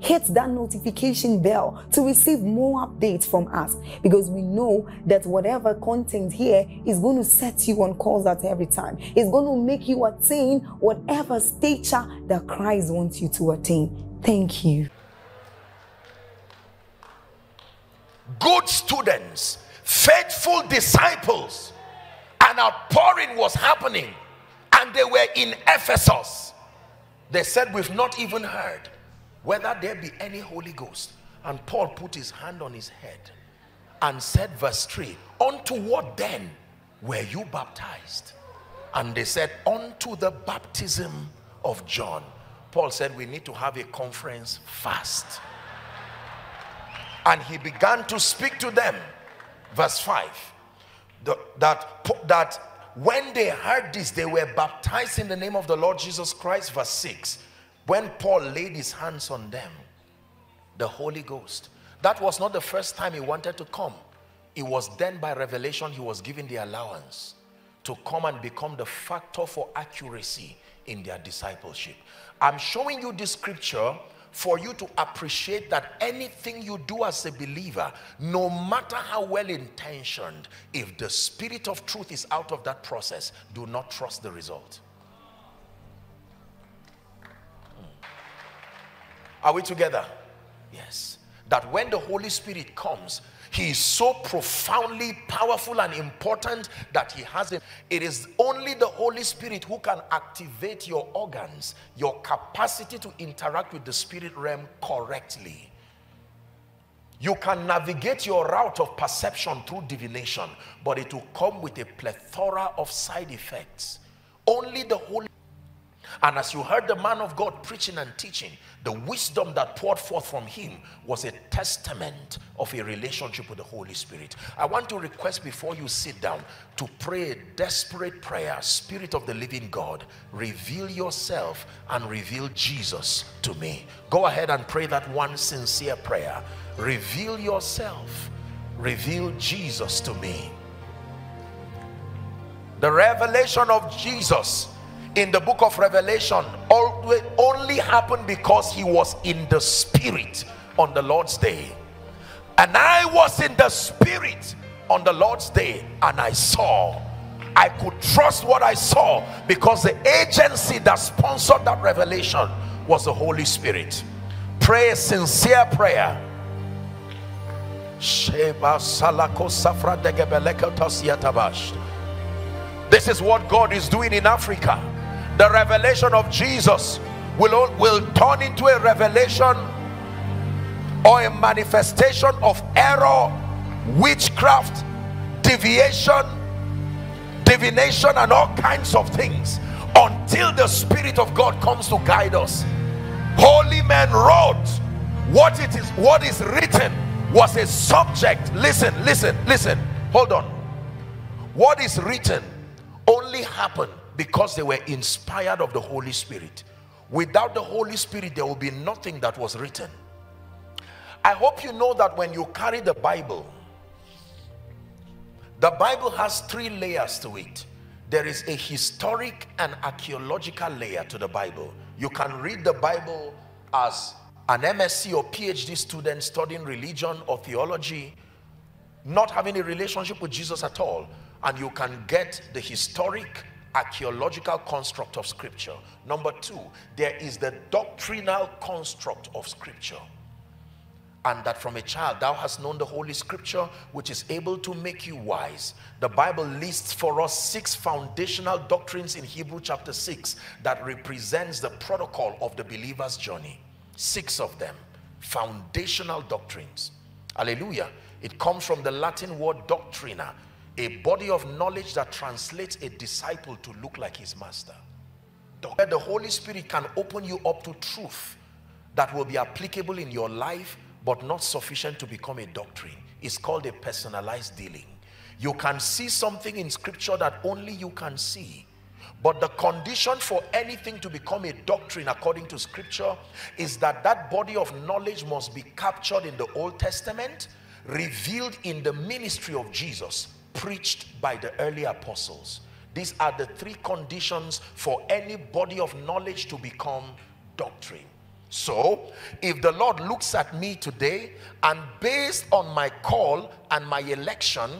Hit that notification bell to receive more updates from us, because we know that whatever content here is going to set you on course at every time. It's going to make you attain whatever stature that Christ wants you to attain. Thank you. Good students, faithful disciples, an outpouring was happening, and they were in Ephesus. They said, we've not even heard whether there be any Holy Ghost. And Paul put his hand on his head and said, verse 3, unto what then were you baptized? And they said, unto the baptism of John. Paul said, we need to have a conference fast. And he began to speak to them. Verse 5, that when they heard this, they were baptized in the name of the Lord Jesus Christ. Verse 6, when Paul laid his hands on them, the Holy Ghost, that was not the first time he wanted to come. It was then by revelation he was given the allowance to come and become the factor for accuracy in their discipleship. I'm showing you this scripture for you to appreciate that anything you do as a believer, no matter how well intentioned, if the spirit of truth is out of that process, do not trust the result. Are we together? Yes. That when the Holy Spirit comes, he is so profoundly powerful and important that he has it. It is only the Holy Spirit who can activate your organs, your capacity to interact with the spirit realm correctly. You can navigate your route of perception through divination, but it will come with a plethora of side effects. Only the Holy. And as you heard the man of God preaching and teaching, the wisdom that poured forth from him was a testament of a relationship with the Holy Spirit. I want to request before you sit down to pray a desperate prayer. Spirit of the living God, reveal yourself and reveal Jesus to me. Go ahead and pray that one sincere prayer. Reveal yourself, reveal Jesus to me. The revelation of Jesus in the book of Revelation only happened because he was in the spirit on the Lord's day. And I was in the spirit on the Lord's day, and I saw. I could trust what I saw because the agency that sponsored that revelation was the Holy Spirit. Pray a sincere prayer. This is what God is doing in Africa. The revelation of Jesus will turn into a revelation or a manifestation of error, witchcraft, deviation, divination, and all kinds of things until the Spirit of God comes to guide us. Holy men wrote what is written was a subject. Listen. Hold on. What is written only happened because they were inspired of the Holy Spirit. Without the Holy Spirit, there will be nothing that was written. I hope you know that when you carry the Bible has three layers to it. There is a historic and archaeological layer to the Bible. You can read the Bible as an MSc or PhD student studying religion or theology, not having a relationship with Jesus at all, and you can get the historic archaeological construct of scripture. Number two, there is the doctrinal construct of scripture. and that from a child thou hast known the Holy Scripture, which is able to make you wise. The Bible lists for us 6 foundational doctrines in Hebrew chapter 6 that represents the protocol of the believer's journey. 6 of them, foundational doctrines. Hallelujah. It comes from the Latin word doctrina, a body of knowledge that translates a disciple to look like his master. Where the Holy Spirit can open you up to truth that will be applicable in your life, but not sufficient to become a doctrine. It's called a personalized dealing. You can see something in Scripture that only you can see. But the condition for anything to become a doctrine according to Scripture is that that body of knowledge must be captured in the Old Testament, revealed in the ministry of Jesus, preached by the early apostles. These are the 3 conditions for any body of knowledge to become doctrine. So, if the Lord looks at me today and based on my call and my election,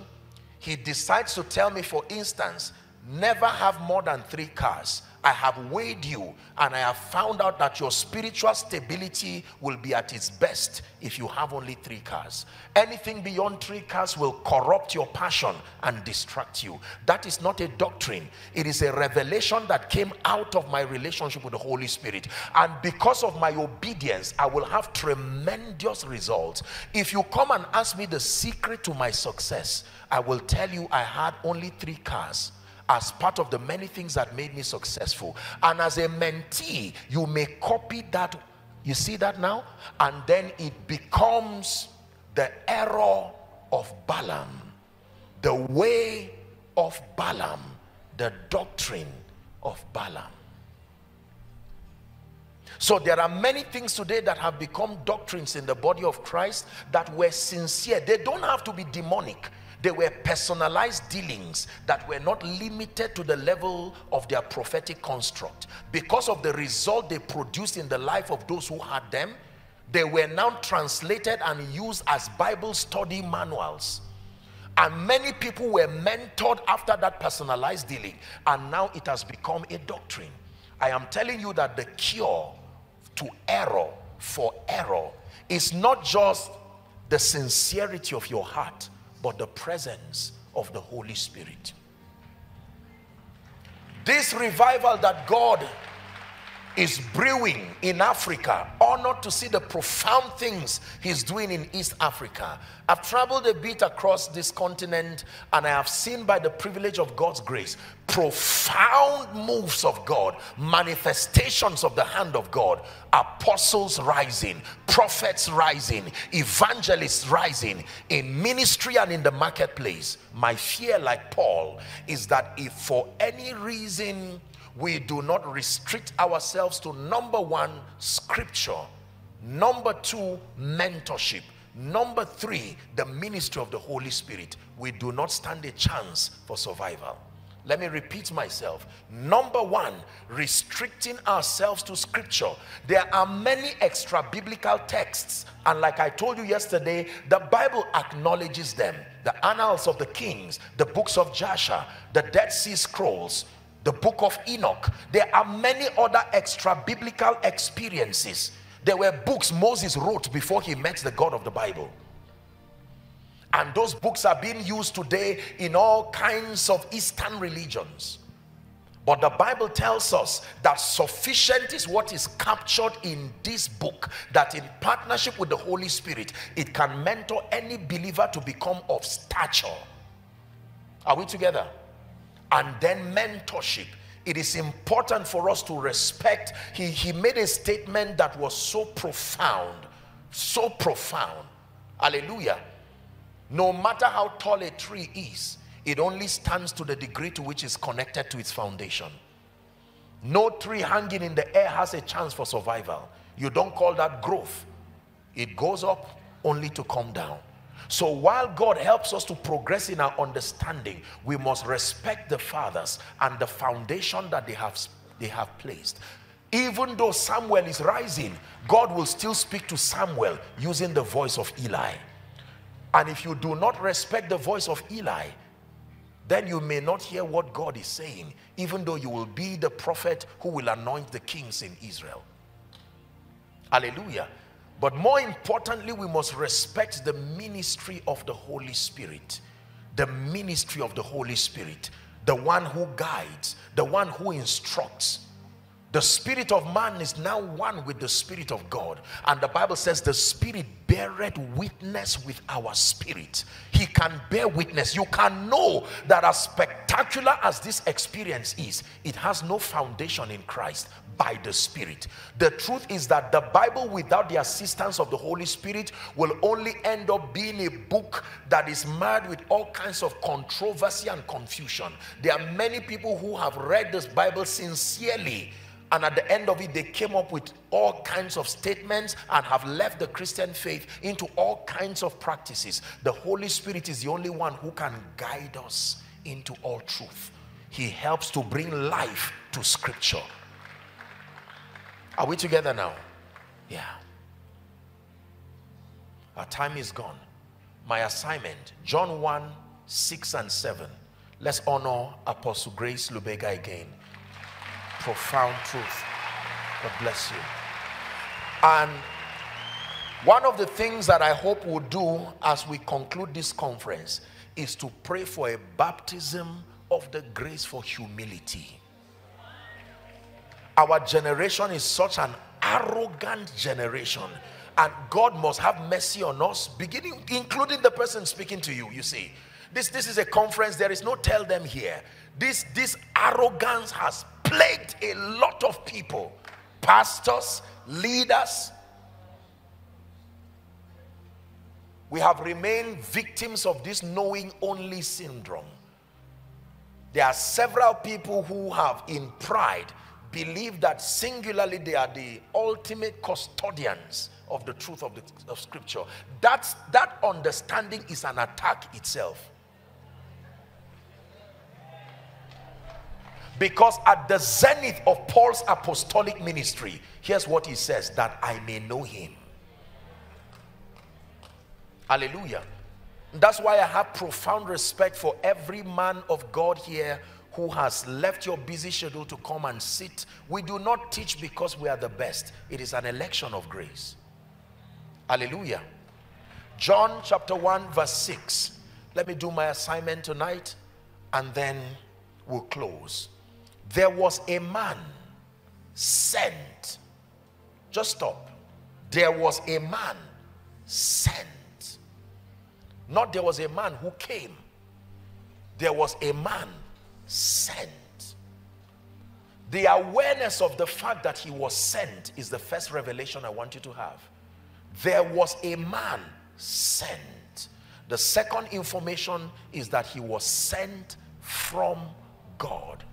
he decides to tell me, for instance, never have more than 3 cars. I have weighed you and I have found out that your spiritual stability will be at its best if you have only 3 cars. Anything beyond 3 cars will corrupt your passion and distract you. That is not a doctrine. It is a revelation that came out of my relationship with the Holy Spirit. And because of my obedience, I will have tremendous results. If you come and ask me the secret to my success, I will tell you I had only 3 cars as part of the many things that made me successful. And as a mentee, you may copy that. You see that now? And then it becomes the error of Balaam, the way of Balaam, the doctrine of Balaam. So there are many things today that have become doctrines in the body of Christ that were sincere. They don't have to be demonic. They were personalized dealings that were not limited to the level of their prophetic construct. Because of the result they produced in the life of those who had them, they were now translated and used as Bible study manuals. And many people were mentored after that personalized dealing. And now it has become a doctrine. I am telling you that the cure to error, for error, is not just the sincerity of your heart, but the presence of the Holy Spirit. This revival that God is brewing in Africa, honored to see the profound things he's doing in East Africa. I've traveled a bit across this continent and I have seen, by the privilege of God's grace, profound moves of God, manifestations of the hand of God, apostles rising, prophets rising, evangelists rising in ministry and in the marketplace. My fear, like Paul, is that if for any reason we do not restrict ourselves to, number 1, Scripture, number 2, mentorship, number 3, the ministry of the Holy Spirit, we do not stand a chance for survival. Let me repeat myself. Number 1, restricting ourselves to Scripture. There are many extra biblical texts, and like I told you yesterday, the Bible acknowledges them. The Annals of the Kings, the books of Joshua, the Dead Sea Scrolls, the book of Enoch. There are many other extra biblical experiences. There were books Moses wrote before he met the God of the Bible. And those books are being used today in all kinds of Eastern religions. But the Bible tells us that sufficient is what is captured in this book, that in partnership with the Holy Spirit, it can mentor any believer to become of stature. Are we together? And then mentorship. It is important for us to respect. He made a statement that was so profound, so profound. Hallelujah. No matter how tall a tree is, it only stands to the degree to which it's connected to its foundation. No tree hanging in the air has a chance for survival. You don't call that growth. It goes up only to come down. So while God helps us to progress in our understanding, we must respect the fathers and the foundation that they have placed. Even though Samuel is rising, God will still speak to Samuel using the voice of Eli. And if you do not respect the voice of Eli, then you may not hear what God is saying, even though you will be the prophet who will anoint the kings in Israel. Hallelujah. But more importantly, we must respect the ministry of the Holy Spirit. The ministry of the Holy Spirit. The one who guides. The one who instructs. The spirit of man is now one with the Spirit of God. And the Bible says the Spirit beareth witness with our spirit. He can bear witness. You can know that as spectacular as this experience is, it has no foundation in Christ by the Spirit. The truth is that the Bible without the assistance of the Holy Spirit will only end up being a book that is marred with all kinds of controversy and confusion. There are many people who have read this Bible sincerely, and at the end of it, they came up with all kinds of statements and have left the Christian faith into all kinds of practices. The Holy Spirit is the only one who can guide us into all truth. He helps to bring life to Scripture. Are we together now? Yeah. Our time is gone. My assignment, John 1, 6 and 7. Let's honor Apostle Grace Lubega again. Profound truth. God bless you. And one of the things that I hope we'll do as we conclude this conference is to pray for a baptism of the grace for humility. Our generation is such an arrogant generation, and God must have mercy on us, beginning including the person speaking to you. You see, this is a conference. There is no tell them here. This arrogance has plagued a lot of people, pastors, leaders. We have remained victims of this knowing only syndrome. There are several people who have in pride believed that singularly they are the ultimate custodians of the truth of Scripture. That understanding is an attack itself. Because at the zenith of Paul's apostolic ministry, here's what he says, that I may know him. Hallelujah. That's why I have profound respect for every man of God here who has left your busy schedule to come and sit. We do not teach because we are the best. It is an election of grace. Hallelujah. John chapter 1 verse 6. Let me do my assignment tonight and then we'll close. There was a man sent. Just stop. There was a man sent. Not there was a man who came. There was a man sent. The awareness of the fact that he was sent is the first revelation I want you to have. There was a man sent. The second information is that he was sent from God.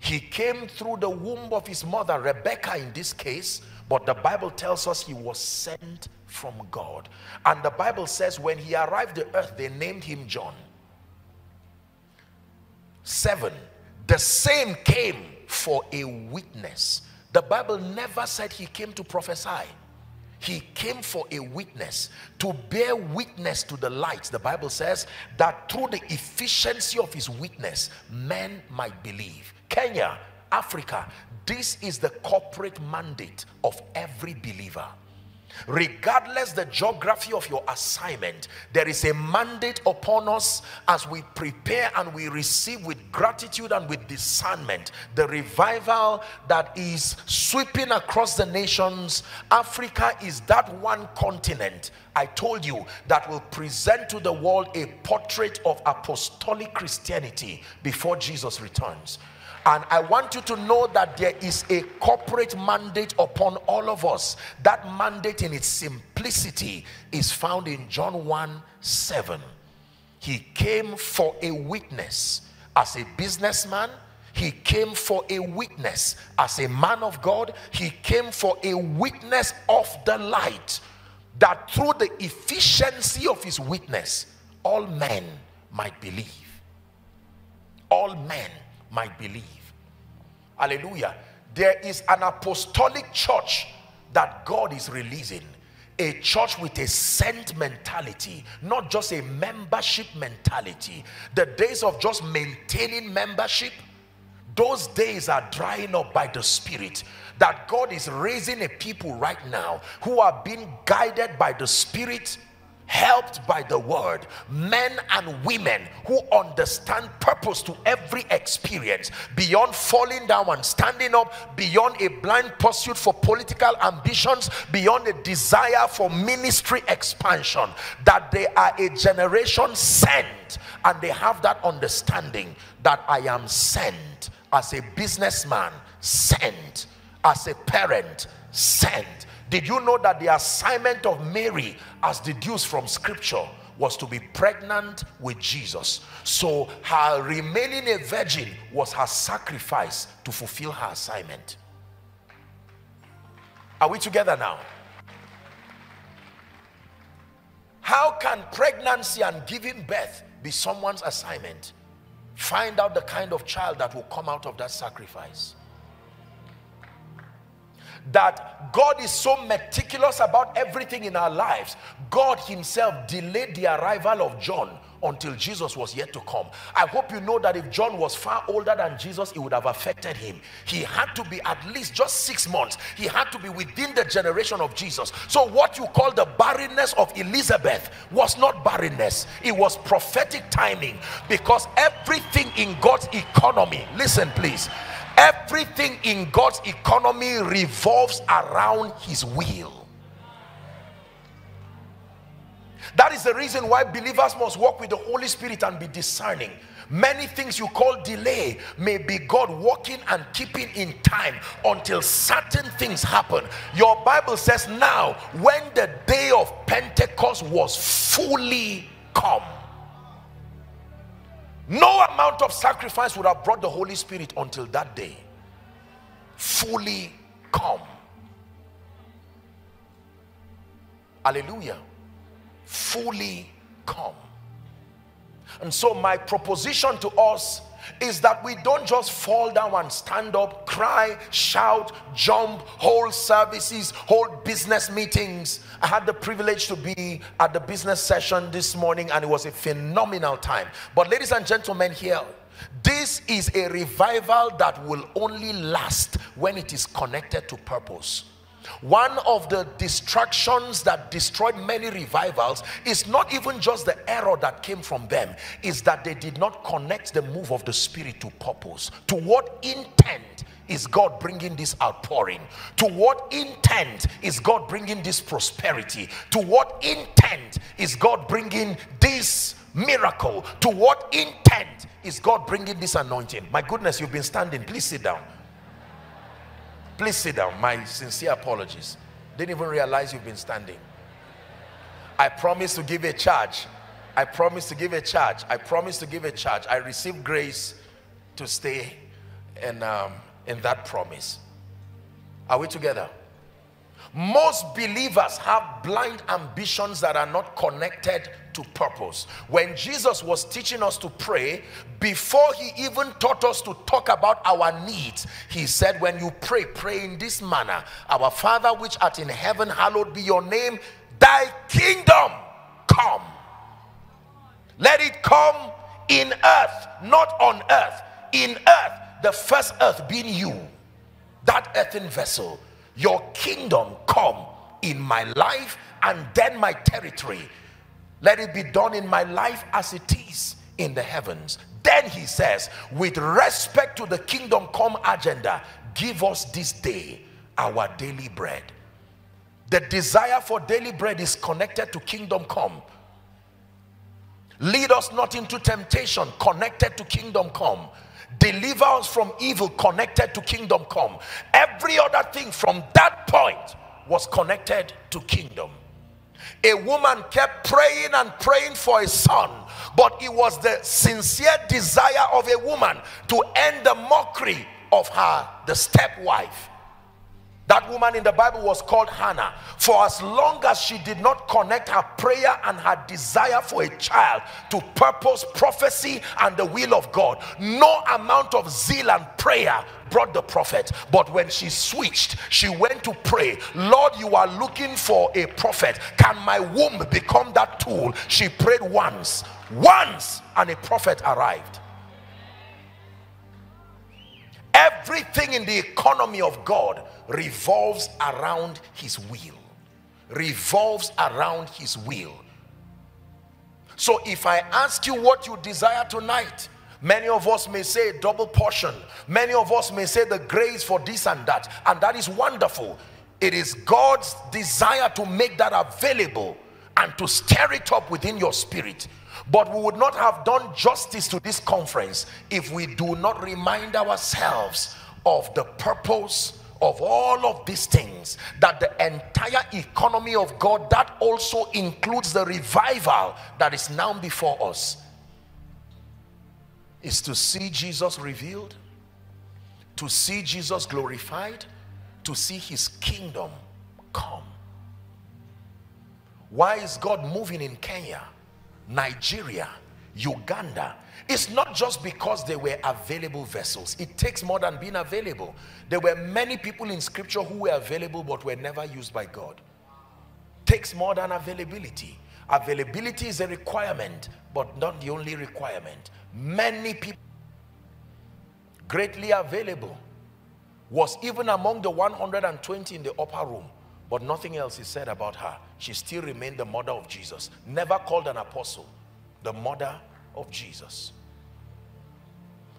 He came through the womb of his mother, Rebecca in this case, but the Bible tells us he was sent from God. And the Bible says when he arrived on earth, they named him John. 7. The same came for a witness. The Bible never said he came to prophesy. He came for a witness, to bear witness to the light. The Bible says that through the efficiency of his witness, men might believe. Kenya, Africa, this is the corporate mandate of every believer. Regardless the geography of your assignment, there is a mandate upon us as we prepare and we receive with gratitude and with discernment the revival that is sweeping across the nations. Africa is that one continent, I told you, that will present to the world a portrait of apostolic Christianity before Jesus returns. And I want you to know that there is a corporate mandate upon all of us. That mandate in its simplicity is found in John 1:7. He came for a witness as a businessman. He came for a witness as a man of God. He came for a witness of the light, that through the efficiency of his witness, all men might believe. All men might believe. Hallelujah. There is an apostolic church that God is releasing, a church with a sent mentality, not just a membership mentality. The days of just maintaining membership, Those days are drying up by the Spirit. That God is raising a people right now who are being guided by the Spirit, helped by the Word, men and women who understand purpose to every experience, beyond falling down and standing up, beyond a blind pursuit for political ambitions, beyond a desire for ministry expansion, that they are a generation sent, and they have that understanding that I am sent as a businessman, sent as a parent, sent. Did you know that the assignment of Mary, as deduced from scripture, was to be pregnant with Jesus? So her remaining a virgin was her sacrifice to fulfill her assignment. Are we together now? How can pregnancy and giving birth be someone's assignment? Find out the kind of child that will come out of that sacrifice. That God is so meticulous about everything in our lives. God himself delayed the arrival of John until Jesus was yet to come. I hope you know that if John was far older than Jesus, it would have affected him. He had to be at least just 6 months. He had to be within the generation of Jesus. So what you call the barrenness of Elizabeth was not barrenness. It was prophetic timing, because everything in God's economy, listen please, everything in God's economy revolves around his will. That is the reason why believers must walk with the Holy Spirit and be discerning. Many things you call delay may be God working and keeping in time until certain things happen. Your Bible says, now when the day of Pentecost was fully come, no amount of sacrifice would have brought the Holy Spirit until that day. Fully come. Hallelujah. Fully come. And so my proposition to us is that we don't just fall down and stand up, cry, shout, jump, hold services, hold business meetings. I had the privilege to be at the business session this morning, and it was a phenomenal time. But ladies and gentlemen here, this is a revival that will only last when it is connected to purpose. One of the distractions that destroyed many revivals is not even just the error that came from them, is that they did not connect the move of the Spirit to purpose. To what intent is God bringing this outpouring? To what intent is God bringing this prosperity? To what intent is God bringing this miracle? To what intent is God bringing this anointing? My goodness, you've been standing. Please sit down. Please sit down. My sincere apologies. Didn't even realize you've been standing. I promised to give a charge. I promised to give a charge. I promised to give a charge. I received grace to stay in that promise. Are we together? Most believers have blind ambitions that are not connected to purpose. When Jesus was teaching us to pray, before he even taught us to talk about our needs, he said, when you pray, pray in this manner. Our Father which art in heaven, hallowed be your name. Thy kingdom come. Let it come in earth, not on earth. In earth, the first earth being you, that earthen vessel. Your kingdom come in my life and then my territory. Let it be done in my life as it is in the heavens. Then he says, with respect to the kingdom come agenda, give us this day our daily bread. The desire for daily bread is connected to kingdom come. Lead us not into temptation, connected to kingdom come. Deliver us from evil, connected to kingdom come. Every other thing from that point was connected to kingdom. A woman kept praying and praying for a son, but it was the sincere desire of a woman to end the mockery of her, the stepwife. That woman in the Bible was called Hannah. For as long as she did not connect her prayer and her desire for a child to purpose, prophecy, and the will of God, no amount of zeal and prayer brought the prophet. But when she switched, she went to pray, Lord, you are looking for a prophet. Can my womb become that tool? She prayed once, and a prophet arrived. Everything in the economy of God revolves around his will. Revolves around his will. So if I ask you what you desire tonight, many of us may say a double portion. Many of us may say the grace for this and that. And that is wonderful. It is God's desire to make that available and to stir it up within your spirit. But we would not have done justice to this conference if we do not remind ourselves of the purpose of all of these things, that the entire economy of God, that also includes the revival that is now before us, is to see Jesus revealed, to see Jesus glorified, to see his kingdom come. Why is God moving in Kenya, Nigeria, Uganda? It's not just because they were available vessels. It takes more than being available. There were many people in scripture who were available but were never used by God. Takes more than availability. Availability is a requirement but not the only requirement. Many people greatly available, was even among the 120 in the upper room, but nothing else is said about her. She still remained the mother of Jesus, never called an apostle, the mother of Jesus.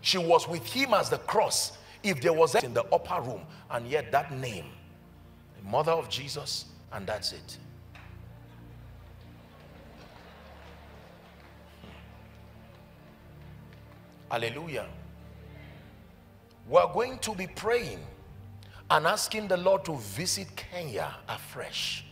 She was with him as the cross if there was in the upper room, and yet that name, the mother of Jesus, and that's it. Hallelujah. We're going to be praying and asking the Lord to visit Kenya afresh,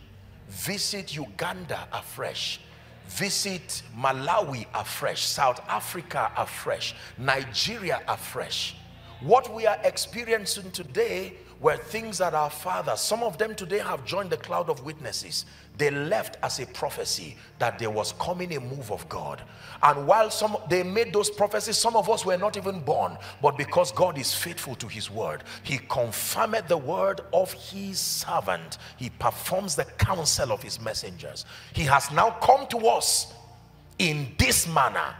visit Uganda afresh, visit Malawi afresh, South Africa afresh, Nigeria afresh. What we are experiencing today were things that our fathers, some of them today have joined the cloud of witnesses. They left as a prophecy that there was coming a move of God. And while some they made those prophecies, some of us were not even born. But because God is faithful to his word, he confirmed the word of his servant. He performs the counsel of his messengers. He has now come to us in this manner.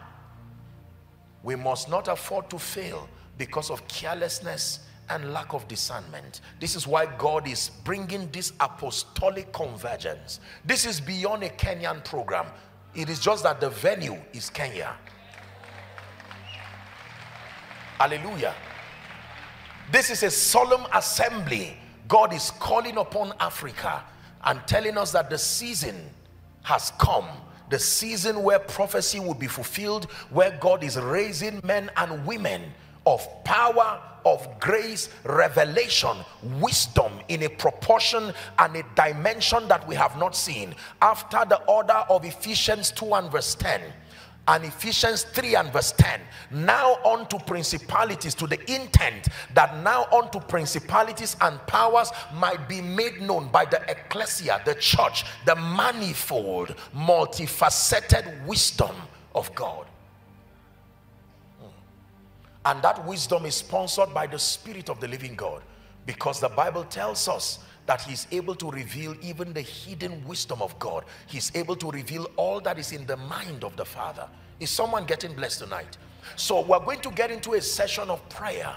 We must not afford to fail because of carelessness and lack of discernment. This is why God is bringing this apostolic convergence. This is beyond a Kenyan program. It is just that the venue is Kenya. Hallelujah. This is a solemn assembly. God is calling upon Africa and telling us that the season has come. The season where prophecy will be fulfilled, where God is raising men and women of power, of grace, revelation, wisdom in a proportion and a dimension that we have not seen. After the order of Ephesians 2 and verse 10 and Ephesians 3 and verse 10, now on to principalities, to the intent that now on to principalities and powers might be made known by the ecclesia, the church, the manifold, multifaceted wisdom of God. And that wisdom is sponsored by the Spirit of the living God, because the Bible tells us that he's able to reveal even the hidden wisdom of God. He's able to reveal all that is in the mind of the Father. Is someone getting blessed tonight? So we're going to get into a session of prayer,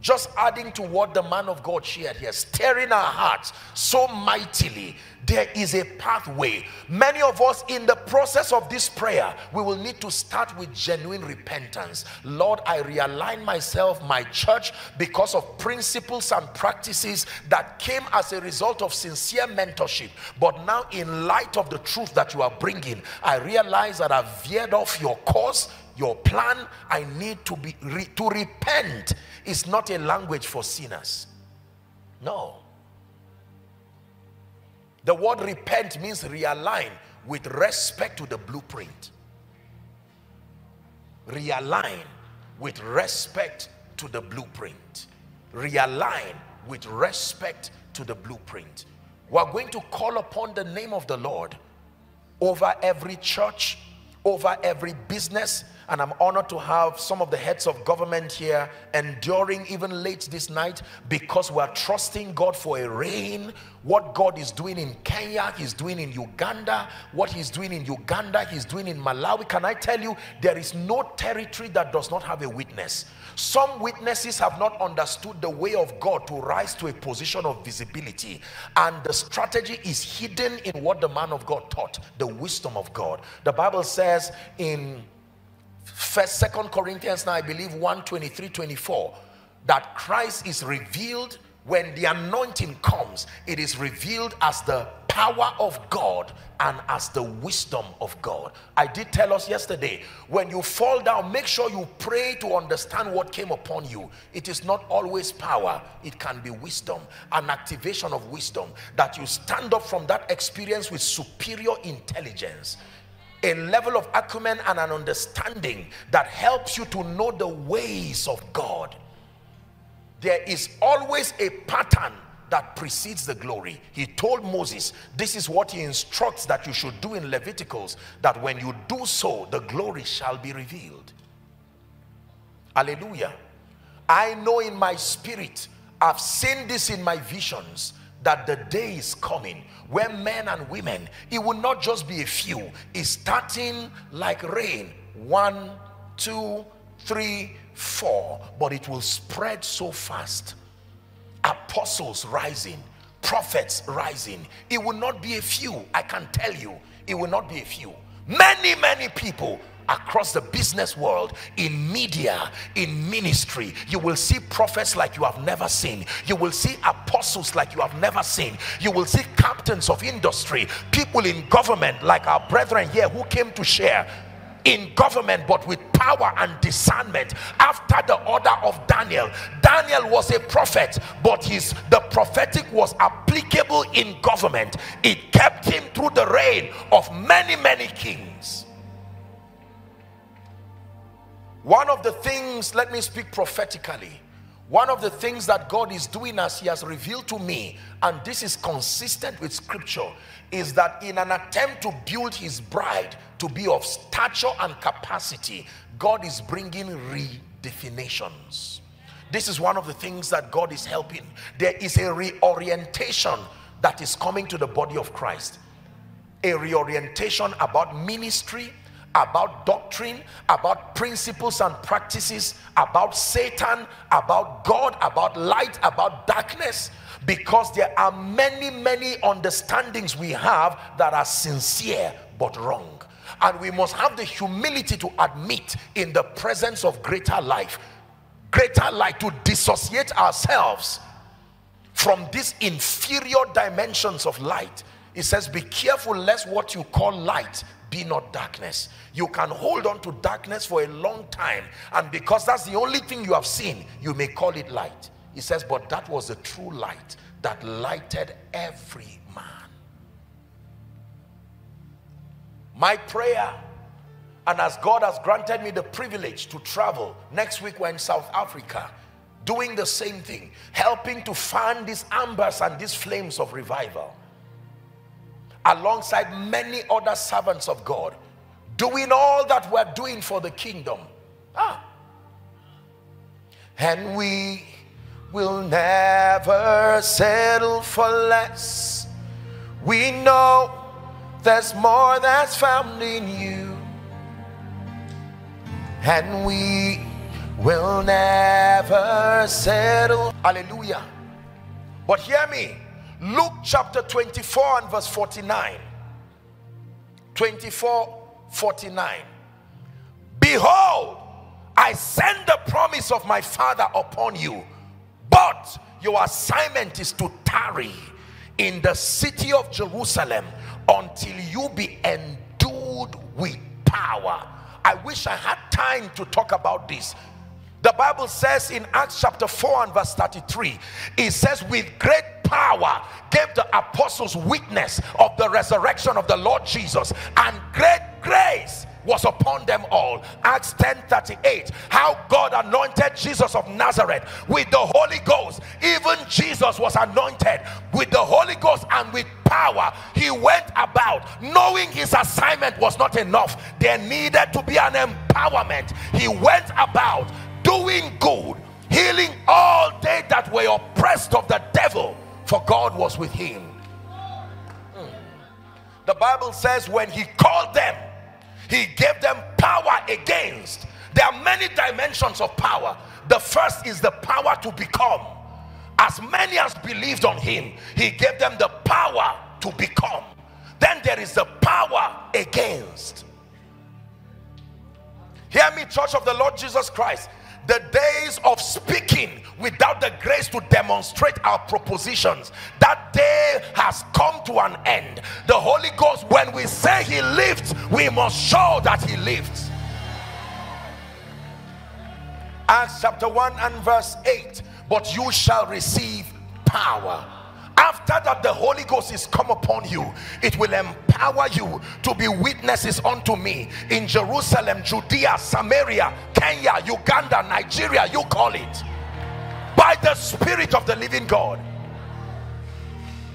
just adding to what the man of God shared here, stirring our hearts so mightily. There is a pathway. Many of us, in the process of this prayer, we will need to start with genuine repentance. Lord, I realign myself, my church, because of principles and practices that came as a result of sincere mentorship. But now, in light of the truth that you are bringing, I realize that I've veered off your course, your plan. I need to repent. It's not a language for sinners. No. The word repent means realign with respect to the blueprint. Realign with respect to the blueprint. Realign with respect to the blueprint. We are going to call upon the name of the Lord over every church, over every business, and I'm honored to have some of the heads of government here enduring even late this night, because we are trusting God for a rain. What God is doing in Kenya, He's doing in Uganda. What He's doing in Uganda, He's doing in Malawi. Can I tell you, there is no territory that does not have a witness. Some witnesses have not understood the way of God to rise to a position of visibility, and the strategy is hidden in what the man of God taught, the wisdom of God. The Bible says in 2 Corinthians, now I believe 1:23-24, that Christ is revealed. When the anointing comes, it is revealed as the power of God and as the wisdom of God. I did tell us yesterday, when you fall down, make sure you pray to understand what came upon you. It is not always power. It can be wisdom, an activation of wisdom, that you stand up from that experience with superior intelligence, a level of acumen and an understanding that helps you to know the ways of God. There is always a pattern that precedes the glory. He told Moses, this is what he instructs that you should do in Leviticus, that when you do so, the glory shall be revealed. Hallelujah. I know in my spirit, I've seen this in my visions, that the day is coming where men and women, it will not just be a few, it's starting like rain, 1, 2, 3, 4, but it will spread so fast. Apostles rising, prophets rising. It will not be a few. I can tell you, it will not be a few. Many people across the business world, in media, in ministry, you will see prophets like you have never seen. You will see apostles like you have never seen. You will see captains of industry, people in government like our brethren here who came to share in government, but with power and discernment, after the order of Daniel. Daniel was a prophet, but the prophetic was applicable in government. It kept him through the reign of many kings. One of the things, let me speak prophetically, one of the things that God is doing, as He has revealed to me, and this is consistent with scripture, is that in an attempt to build His bride to be of stature and capacity, God is bringing redefinitions. This is one of the things that God is helping. There is a reorientation that is coming to the body of Christ. A reorientation about ministry, about doctrine, about principles and practices, about Satan, about God, about light, about darkness, because there are many understandings we have that are sincere but wrong. And we must have the humility to admit, in the presence of greater light, to dissociate ourselves from these inferior dimensions of light. It says, be careful lest what you call light be not darkness. You can hold on to darkness for a long time, and because that's the only thing you have seen, you may call it light. It says, but that was the true light that lighted every man. My prayer, and as God has granted me the privilege to travel, next week we're in South Africa, doing the same thing, helping to fan these embers and these flames of revival, alongside many other servants of God, doing all that we're doing for the kingdom. And we will never settle for less. We know there's more that's found in You, and we will never settle. Hallelujah. But hear me, Luke chapter 24 and verse 49. 24:49. Behold, I send the promise of My Father upon you, but your assignment is to tarry in the city of Jerusalem until you be endued with power. I wish I had time to talk about this. The Bible says in Acts chapter 4 and verse 33, it says, with great power gave the apostles witness of the resurrection of the Lord Jesus, and great grace was upon them all. Acts 10:38, how God anointed Jesus of Nazareth with the Holy Ghost. Even Jesus was anointed with the Holy Ghost and with power. He went about knowing His assignment was not enough. There needed to be an empowerment empowerment, he went about doing good, healing all they that were oppressed of the devil, for God was with him. The Bible says when he called them, he gave them power against. There are many dimensions of power. The first is the power to become. As many as believed on him, he gave them the power to become. Then there is the power against. Hear me, Church of the Lord Jesus Christ. The days of speaking without the grace to demonstrate our propositions, that day has come to an end. The Holy Ghost, when we say he lived, we must show that he lived. Acts chapter 1 and verse 8, but you shall receive power. After that, the Holy Ghost is come upon you. It will empower you to be witnesses unto me in Jerusalem, Judea, Samaria, Kenya, Uganda, Nigeria, you call it. By the Spirit of the living God.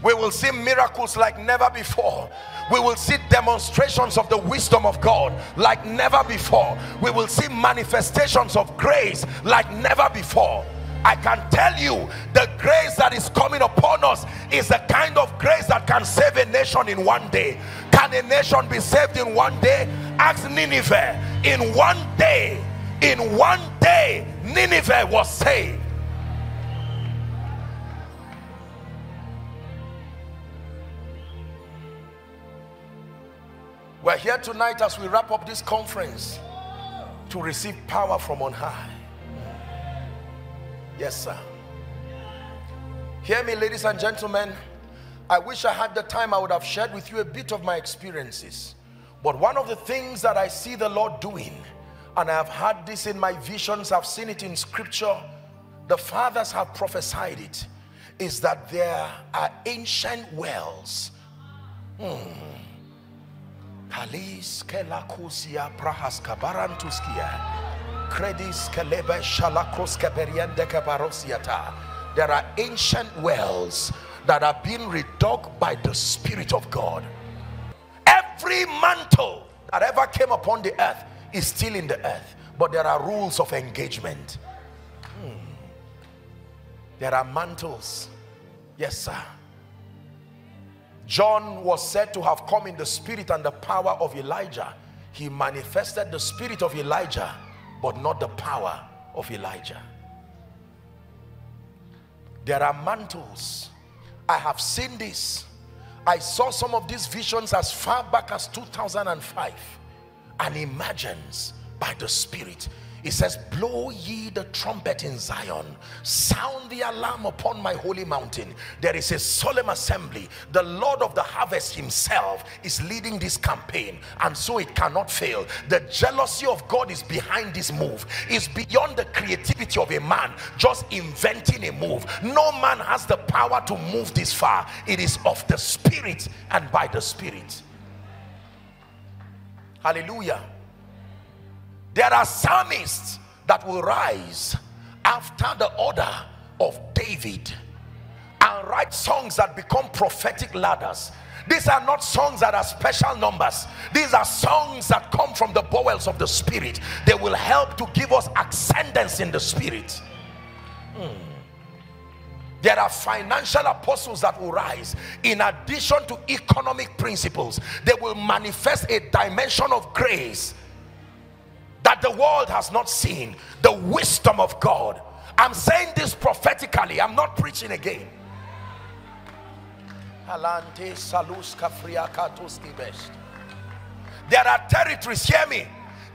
We will see miracles like never before. We will see demonstrations of the wisdom of God like never before. We will see manifestations of grace like never before. I can tell you, the grace that is coming upon us is the kind of grace that can save a nation in one day. Can a nation be saved in one day? Ask Nineveh. In one day, Nineveh was saved. We're here tonight as we wrap up this conference to receive power from on high. Yes, sir. Hear me, ladies and gentlemen. I wish I had the time. I would have shared with you a bit of my experiences. But one of the things that I see the Lord doing, and I have had this in my visions, I've seen it in scripture, the fathers have prophesied it, is that there are ancient wells. There are ancient wells that are being redug by the Spirit of God. Every mantle that ever came upon the earth is still in the earth, but there are rules of engagement. There are mantles. Yes, sir. John was said to have come in the spirit and the power of Elijah. He manifested the spirit of Elijah, but not the power of Elijah. There are mantles. I have seen this. I saw some of these visions as far back as 2005. And emergence by the Spirit. It says, blow ye the trumpet in Zion, sound the alarm upon my holy mountain. There is a solemn assembly. The Lord of the harvest himself is leading this campaign, and so it cannot fail. The jealousy of God is behind this move. It's beyond the creativity of a man just inventing a move. No man has the power to move this far. It is of the Spirit and by the Spirit. Hallelujah. There are psalmists that will rise after the order of David and write songs that become prophetic ladders. These are not songs that are special numbers. These are songs that come from the bowels of the Spirit. They will help to give us ascendance in the Spirit. There are financial apostles that will rise. In addition to economic principles, they will manifest a dimension of grace that the world has not seen, the wisdom of God. I'm saying this prophetically. I'm not preaching again. There are territories, hear me.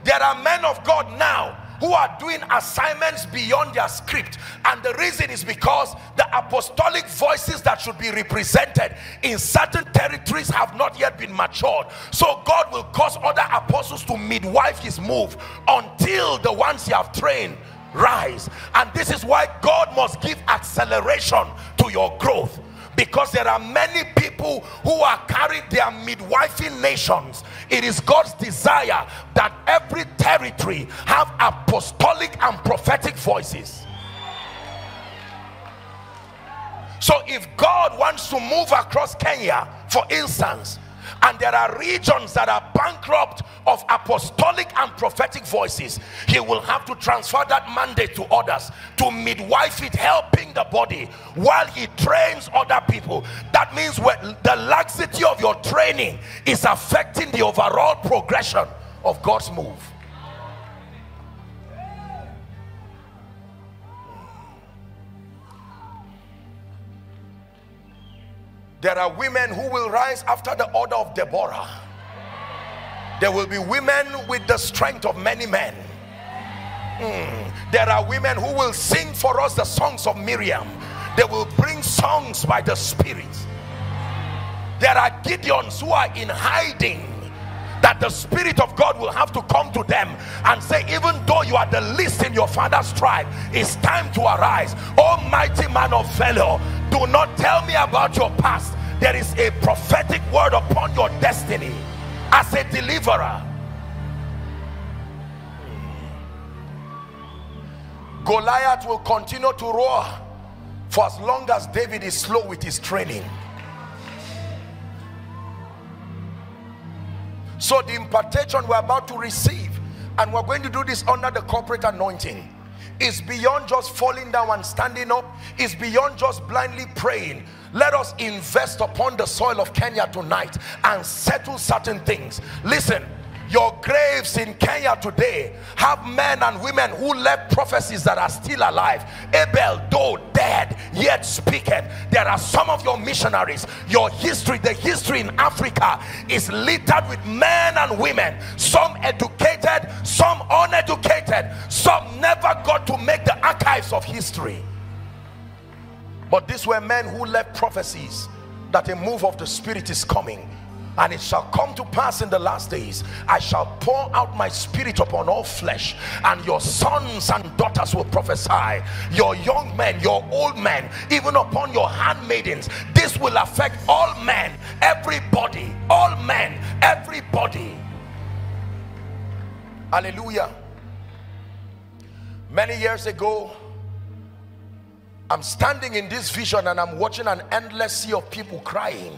There are men of God now who are doing assignments beyond their script. And the reason is because the apostolic voices that should be represented in certain territories have not yet been matured. So God will cause other apostles to midwife his move until the ones he have trained rise. And this is why God must give acceleration to your growth. Because there are many people who are carrying their midwifing nations. It is God's desire that every territory have apostolic and prophetic voices. So if God wants to move across Kenya, for instance, And there are regions that are bankrupt of apostolic and prophetic voices. He will have to transfer that mandate to others, to midwife it, helping the body while he trains other people. That means when the laxity of your training is affecting the overall progression of God's move. There are women who will rise after the order of Deborah. There will be women with the strength of many men. There are women who will sing for us the songs of Miriam. They will bring songs by the Spirit. There are Gideons who are in hiding, that the Spirit of God will have to come to them and say, even though you are the least in your father's tribe, it's time to arise. Almighty man of valor, do not tell me about your past. There is a prophetic word upon your destiny as a deliverer. Goliath will continue to roar for as long as David is slow with his training. So the impartation we're about to receive, and we're going to do this under the corporate anointing, is beyond just falling down and standing up. It's beyond just blindly praying. Let us invest upon the soil of Kenya tonight and settle certain things. Listen, your graves in Kenya today have men and women who left prophecies that are still alive. Abel, though dead, yet speaketh. There are some of your missionaries. Your history, the history in Africa, is littered with men and women. Some educated, some uneducated, some never got to make the archives of history. But these were men who left prophecies that a move of the Spirit is coming. And it shall come to pass in the last days, I shall pour out my Spirit upon all flesh, and your sons and daughters will prophesy, your young men, your old men, even upon your handmaidens. This will affect all men, everybody, all men, everybody. Hallelujah. Many years ago, I'm standing in this vision and I'm watching an endless sea of people crying.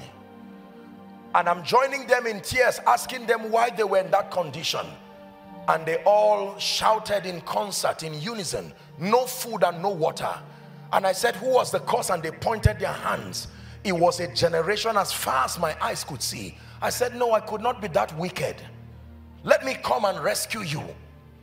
And I'm joining them in tears, asking them why they were in that condition. And they all shouted in concert, in unison, no food and no water. And I said, who was the cause? And they pointed their hands. It was a generation as far as my eyes could see. I said, no, I could not be that wicked. Let me come and rescue you.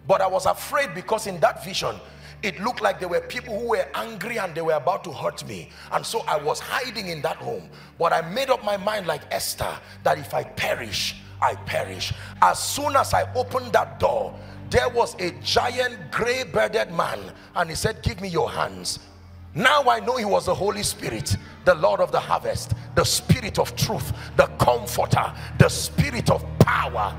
But I was afraid, because in that vision, it looked like there were people who were angry and they were about to hurt me. And so I was hiding in that room. But I made up my mind, like Esther, that if I perish, I perish. As soon as I opened that door, there was a giant gray-bearded man. And he said, give me your hands. Now I know he was the Holy Spirit, the Lord of the harvest, the Spirit of truth, the comforter, the Spirit of power.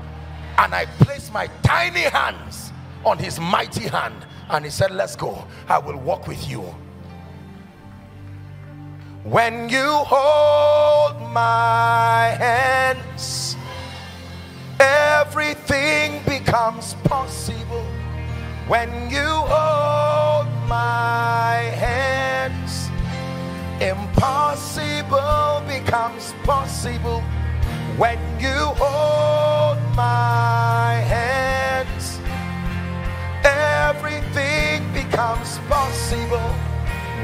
And I placed my tiny hands on his mighty hand. And he said, let's go. I will walk with you. When you hold my hands, everything becomes possible. When you hold my hands, impossible becomes possible. When you hold my hands, everything becomes possible.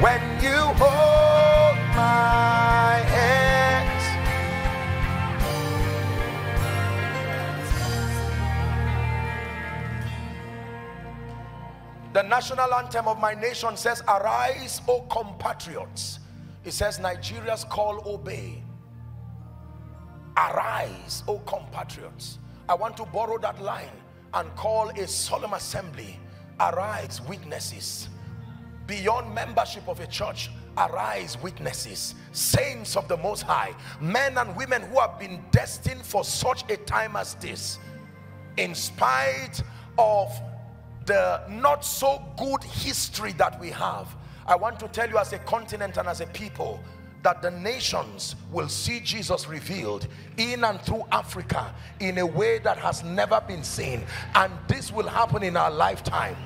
When you hold my hands, the national anthem of my nation says, arise, O compatriots. It says, Nigeria's call, obey. Arise, O compatriots. I want to borrow that line and call a solemn assembly. Arise, witnesses. Beyond membership of a church, arise, witnesses, saints of the Most High, men and women who have been destined for such a time as this. In spite of the not so good history that we have, I want to tell you, as a continent and as a people, that the nations will see Jesus revealed in and through Africa in a way that has never been seen. And this will happen in our lifetime.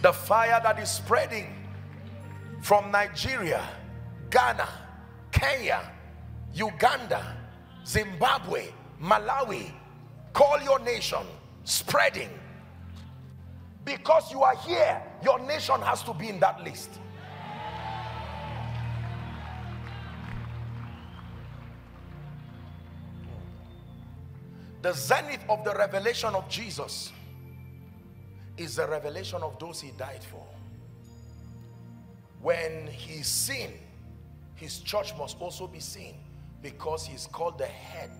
The fire that is spreading from Nigeria, Ghana, Kenya, Uganda, Zimbabwe, Malawi, call your nation, spreading. Because you are here, your nation has to be in that list. The zenith of the revelation of Jesus is the revelation of those he died for. When he's seen, his church must also be seen, because he's called the head,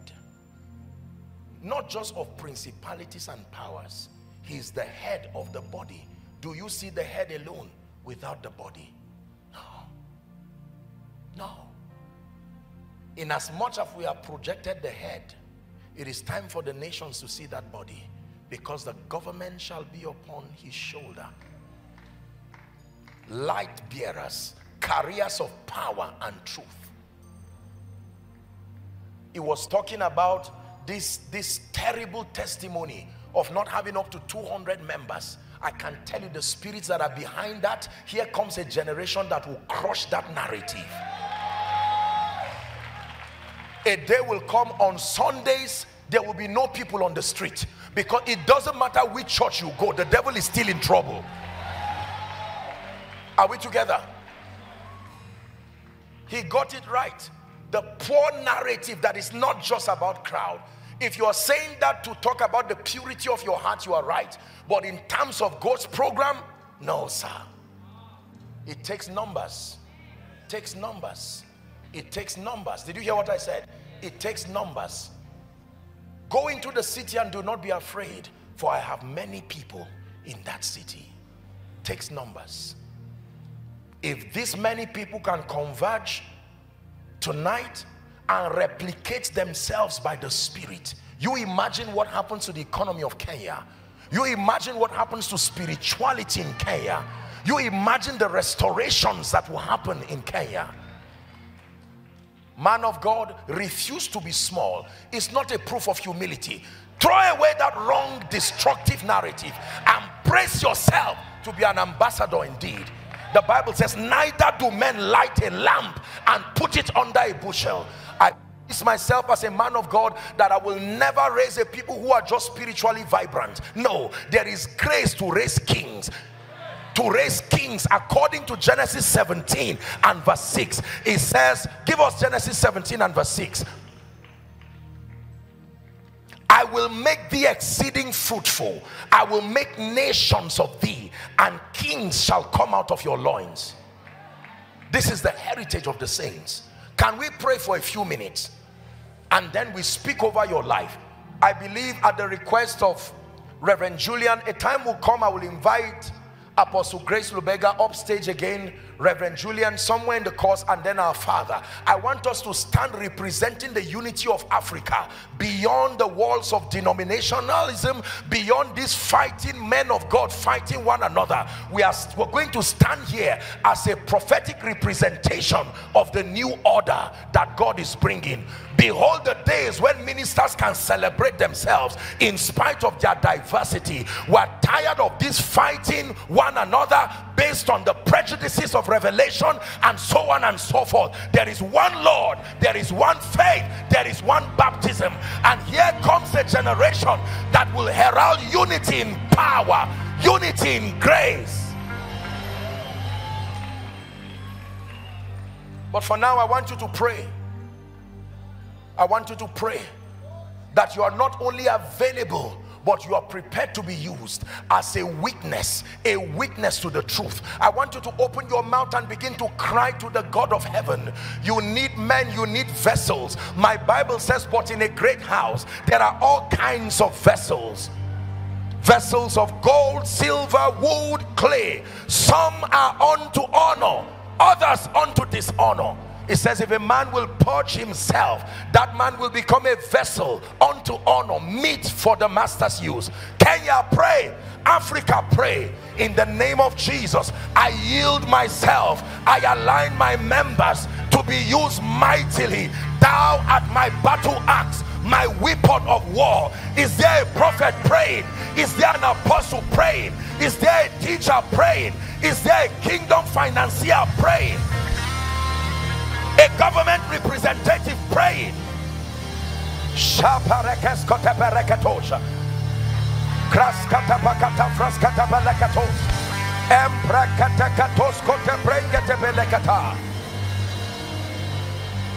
not just of principalities and powers. He's the head of the body. Do you see the head alone without the body? No. In as much as we have projected the head, it is time for the nations to see that body, because the government shall be upon his shoulder. Light bearers, carriers of power and truth. It was talking about this terrible testimony of not having up to 200 members. I can tell you the spirits that are behind that. Here comes a generation that will crush that narrative. A day will come on Sundays, there will be no people on the street, because it doesn't matter which church you go, the devil is still in trouble. Are we together? He got it right. The poor narrative that is not just about crowd. If you are saying that to talk about the purity of your heart, you are right. But in terms of God's program, no, sir. It takes numbers. It takes numbers. It takes numbers. Did you hear what I said? It takes numbers. Go into the city and do not be afraid, for I have many people in that city. It takes numbers. If this many people can converge tonight and replicate themselves by the Spirit, you imagine what happens to the economy of Kenya. You imagine what happens to spirituality in Kenya. You imagine the restorations that will happen in Kenya. Man of God, refuse to be small. It's not a proof of humility. Throw away that wrong, destructive narrative and brace yourself to be an ambassador indeed. The Bible says, neither do men light a lamp and put it under a bushel. I promise myself as a man of God that I will never raise a people who are just spiritually vibrant. No, there is grace to raise kings. To raise kings according to Genesis 17 and verse 6. It says, give us Genesis 17 and verse 6. I will make thee exceeding fruitful. I will make nations of thee, and kings shall come out of your loins. This is the heritage of the saints. Can we pray for a few minutes? And then we speak over your life. I believe at the request of Reverend Julian, a time will come I will invite Apostle Grace Lubega upstage again, Reverend Julian somewhere in the course, and then our father. I want us to stand representing the unity of Africa beyond the walls of denominationalism, beyond these fighting men of God fighting one another. We're going to stand here as a prophetic representation of the new order that God is bringing. Behold the days when ministers can celebrate themselves in spite of their diversity. We're tired of this fighting one another based on the prejudices of revelation and so on and so forth. There is one Lord, there is one faith, there is one baptism. And here comes a generation that will herald unity in power, unity in grace. But for now, I want you to pray. I want you to pray that you are not only available, but you are prepared to be used as a witness to the truth. I want you to open your mouth and begin to cry to the God of heaven. You need men, you need vessels. My Bible says, but in a great house, there are all kinds of vessels. Vessels of gold, silver, wood, clay. Some are unto honor, others unto dishonor. It says, if a man will purge himself, that man will become a vessel unto honor, meet for the master's use. Kenya, pray. Africa, pray. In the name of Jesus, I yield myself. I align my members to be used mightily. Thou art my battle axe, my weapon of war. Is there a prophet praying? Is there an apostle praying? Is there a teacher praying? Is there a kingdom financier praying? a government representative praying.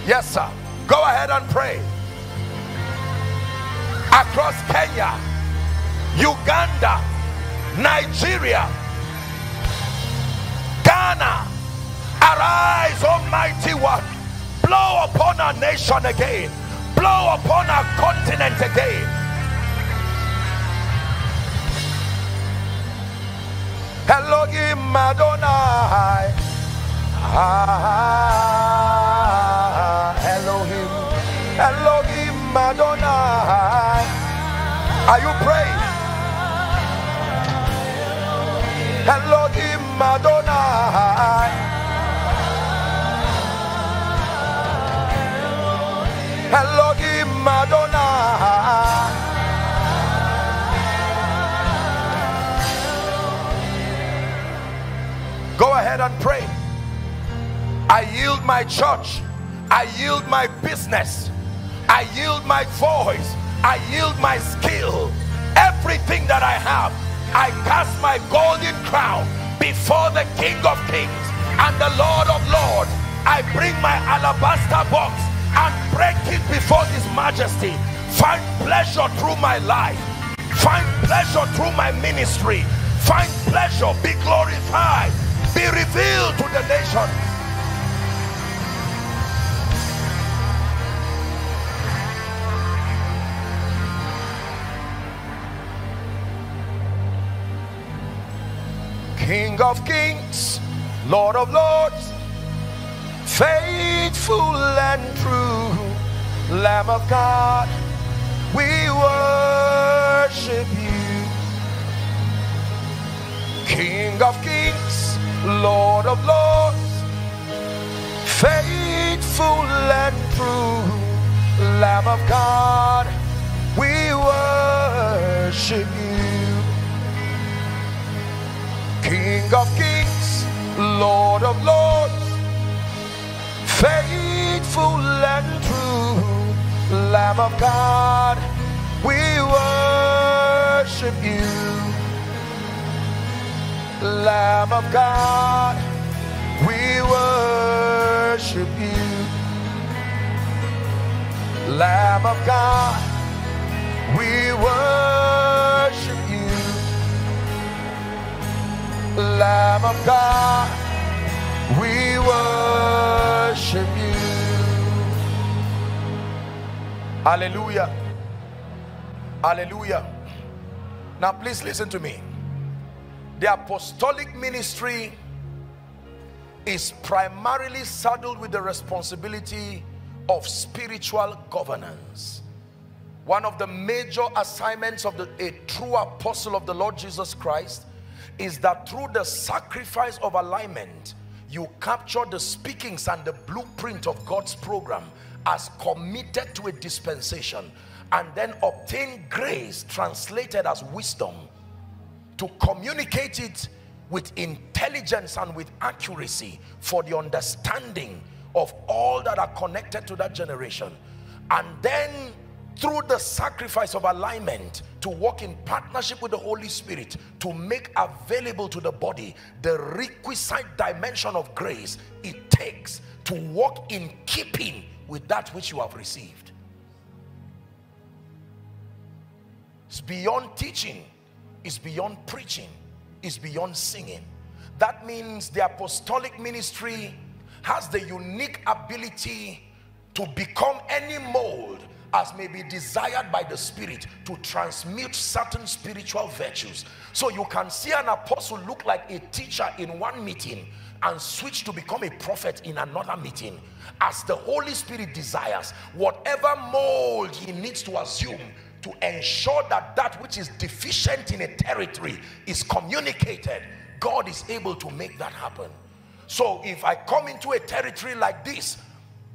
Yes, sir. Go ahead and pray. Across Kenya, Uganda, Nigeria, Ghana, arise, Almighty One. Blow upon our nation again. Blow upon our continent again. Elohim Adonai. Elohim. Elohim Adonai. Are you praying? Elohim Adonai. Elohim Adonai. Go ahead and pray. I yield my church. I yield my business. I yield my voice. I yield my skill. Everything that I have. I cast my golden crown before the King of Kings and the Lord of Lords. I bring my alabaster box and break it before His Majesty. Find pleasure through my life. Find pleasure through my ministry. Find pleasure. Be glorified. Be revealed to the nation. King of kings, Lord of lords, faithful and true, Lamb of God, we worship you. King of kings, Lord of lords, faithful and true, Lamb of God, we worship you. King of kings, Lord of lords, faithful and true, Lamb of God, we worship you. Lamb of God, we worship you. Lamb of God, we worship you. Lamb of God, we worship you. Hallelujah. Hallelujah. Now please listen to me. The apostolic ministry is primarily saddled with the responsibility of spiritual governance. One of the major assignments of a true apostle of the Lord Jesus Christ is that through the sacrifice of alignment, you capture the speakings and the blueprint of God's program as committed to a dispensation, and then obtain grace translated as wisdom to communicate it with intelligence and with accuracy for the understanding of all that are connected to that generation, and then through the sacrifice of alignment to walk in partnership with the Holy Spirit to make available to the body the requisite dimension of grace it takes to walk in keeping with that which you have received. It's beyond teaching, it's beyond preaching, it's beyond singing. That means the apostolic ministry has the unique ability to become any mold as may be desired by the Spirit to transmute certain spiritual virtues. So you can see an apostle look like a teacher in one meeting and switch to become a prophet in another meeting, as the Holy Spirit desires, whatever mold he needs to assume to ensure that that which is deficient in a territory is communicated. God is able to make that happen. So if I come into a territory like this,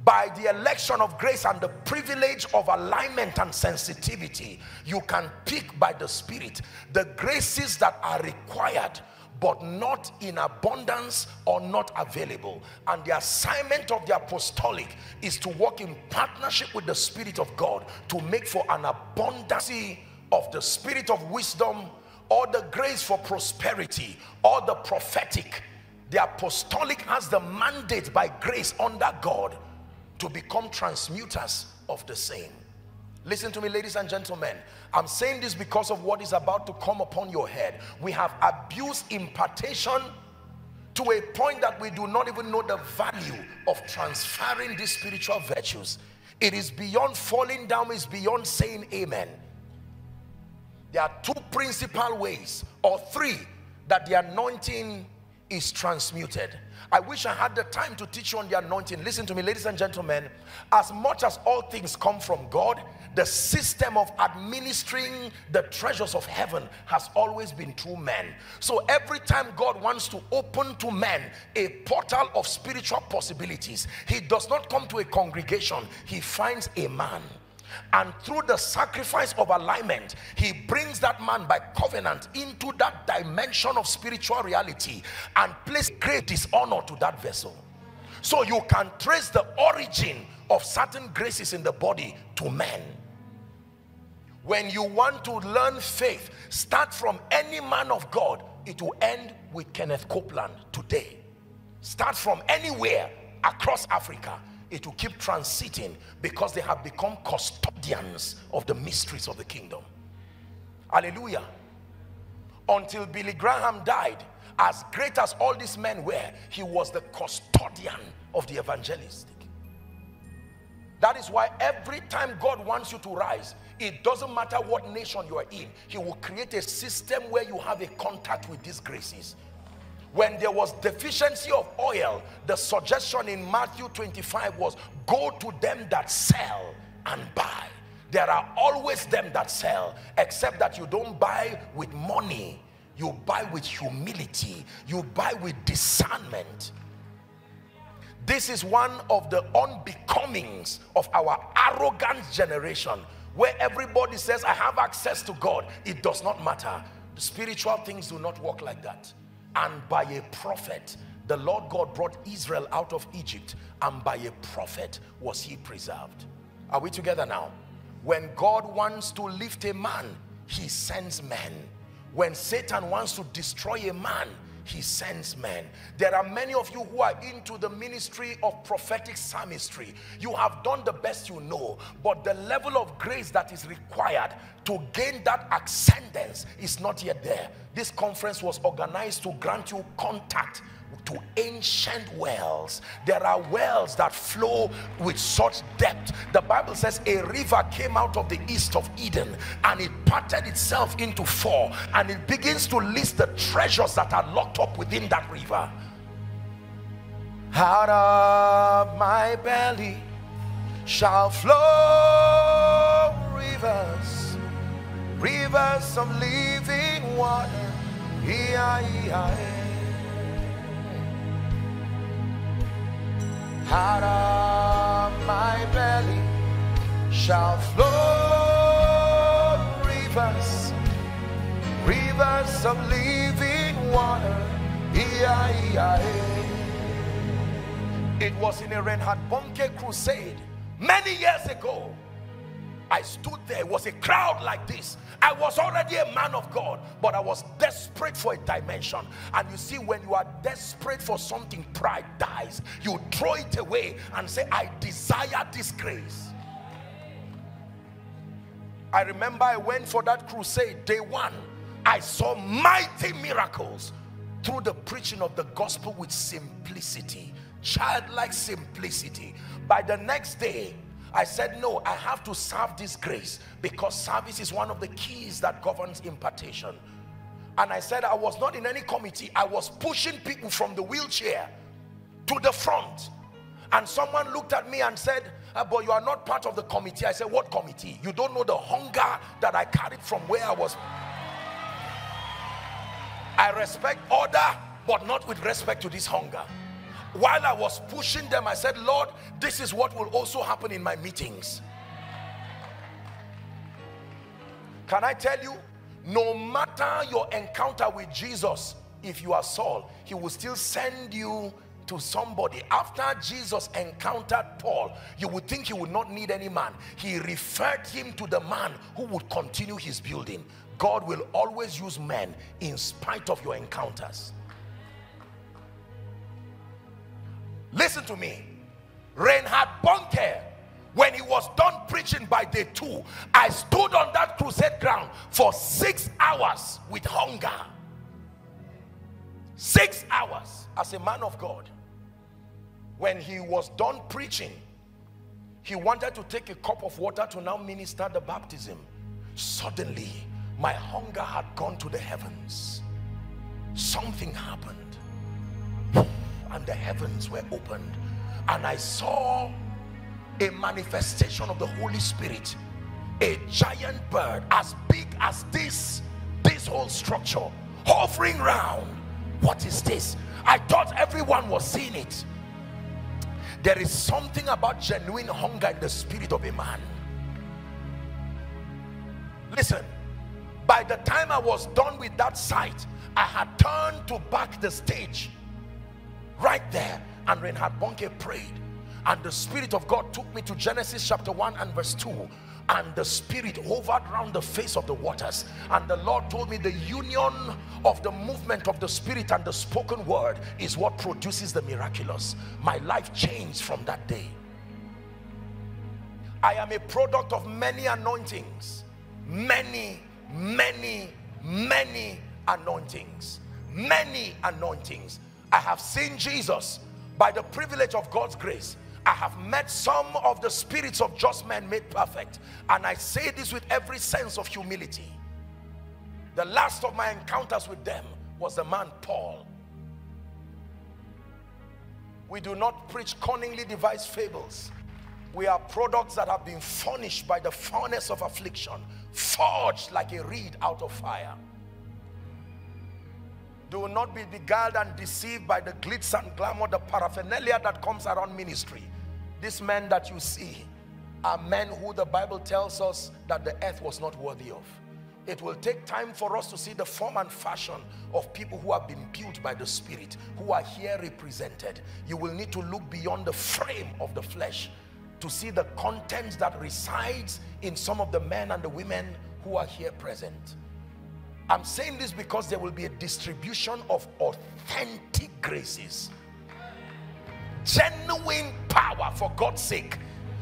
by the election of grace and the privilege of alignment and sensitivity, you can pick by the Spirit the graces that are required but not in abundance or not available. And the assignment of the apostolic is to work in partnership with the Spirit of God to make for an abundance of the spirit of wisdom, or the grace for prosperity, or the prophetic. The apostolic has the mandate by grace under God to become transmuters of the same. Listen to me, ladies and gentlemen. I'm saying this because of what is about to come upon your head. We have abused impartation to a point that we do not even know the value of transferring these spiritual virtues. It is beyond falling down, it's beyond saying amen. There are two principal ways, or three, that the anointing is transmuted. I wish I had the time to teach you on the anointing. Listen to me, ladies and gentlemen. As much as all things come from God, the system of administering the treasures of heaven has always been through men. So every time God wants to open to men a portal of spiritual possibilities, he does not come to a congregation, he finds a man. And through the sacrifice of alignment, he brings that man by covenant into that dimension of spiritual reality and places great dishonor to that vessel. So you can trace the origin of certain graces in the body to men. When you want to learn faith, start from any man of God. It will end with Kenneth Copeland today. Start from anywhere across Africa. It will keep transiting because they have become custodians of the mysteries of the kingdom. Hallelujah. Until Billy Graham died, as great as all these men were, he was the custodian of the evangelistic. That is why every time God wants you to rise, it doesn't matter what nation you are in, he will create a system where you have a contact with these graces. When there was deficiency of oil, the suggestion in Matthew 25 was, go to them that sell and buy. There are always them that sell, except that you don't buy with money. You buy with humility. You buy with discernment. This is one of the unbecomings of our arrogant generation, where everybody says, I have access to God. It does not matter. The spiritual things do not work like that. And by a prophet, the Lord God brought Israel out of Egypt, and by a prophet was he preserved. Are we together now? When God wants to lift a man, he sends men. When Satan wants to destroy a man, he sends men. There are many of you who are into the ministry of prophetic psalmistry. You have done the best you know, but the level of grace that is required to gain that ascendance is not yet there. This conference was organized to grant you contact to ancient wells. There are wells that flow with such depth. The Bible says a river came out of the east of Eden and it parted itself into four, and it begins to list the treasures that are locked up within that river. Out of my belly shall flow rivers, rivers of living water. Out of my belly shall flow rivers, rivers of living water. It was in a Reinhard Bonnke crusade many years ago. I stood there, it was a crowd like this. I was already a man of God, but I was desperate for a dimension. And you see, when you are desperate for something, pride dies. You throw it away and say, I desire this grace. I remember I went for that crusade, day one. I saw mighty miracles through the preaching of the gospel with simplicity, childlike simplicity. By the next day, I said, no, I have to serve this grace, because service is one of the keys that governs impartation. And I said, I was not in any committee. I was pushing people from the wheelchair to the front. And someone looked at me and said, but you are not part of the committee. I said, what committee? You don't know the hunger that I carried from where I was. I respect order, but not with respect to this hunger. While I was pushing them, I said, Lord, this is what will also happen in my meetings. Can I tell you, no matter your encounter with Jesus, if you are Saul, he will still send you to somebody. After Jesus encountered Paul, you would think he would not need any man. He referred him to the man who would continue his building. God will always use men in spite of your encounters. Listen to me. Reinhard Bonnke, when he was done preaching by day 2, I stood on that crusade ground for 6 hours with hunger. 6 hours as a man of God. When he was done preaching, he wanted to take a cup of water to now minister the baptism. Suddenly, my hunger had gone to the heavens. Something happened, and the heavens were opened, and I saw a manifestation of the Holy Spirit, a giant bird as big as this whole structure, hovering round. What is this? I thought everyone was seeing it. There is something about genuine hunger in the spirit of a man. Listen, by the time I was done with that sight, I had turned to back the stage right there, and Reinhard Bonnke prayed. And the Spirit of God took me to Genesis chapter 1 and verse 2. And the Spirit hovered around the face of the waters. And the Lord told me the union of the movement of the Spirit and the spoken word is what produces the miraculous. My life changed from that day. I am a product of many anointings. Many anointings. Many anointings. I have seen Jesus by the privilege of God's grace. I have met some of the spirits of just men made perfect. And I say this with every sense of humility. The last of my encounters with them was the man Paul. We do not preach cunningly devised fables. We are products that have been furnished by the furnace of affliction, forged like a reed out of fire. Do not be beguiled and deceived by the glitz and glamour, the paraphernalia that comes around ministry. These men that you see are men who the Bible tells us that the earth was not worthy of. It will take time for us to see the form and fashion of people who have been built by the Spirit, who are here represented. You will need to look beyond the frame of the flesh to see the content that resides in some of the men and the women who are here present. I'm saying this because there will be a distribution of authentic graces. Genuine power for God's sake.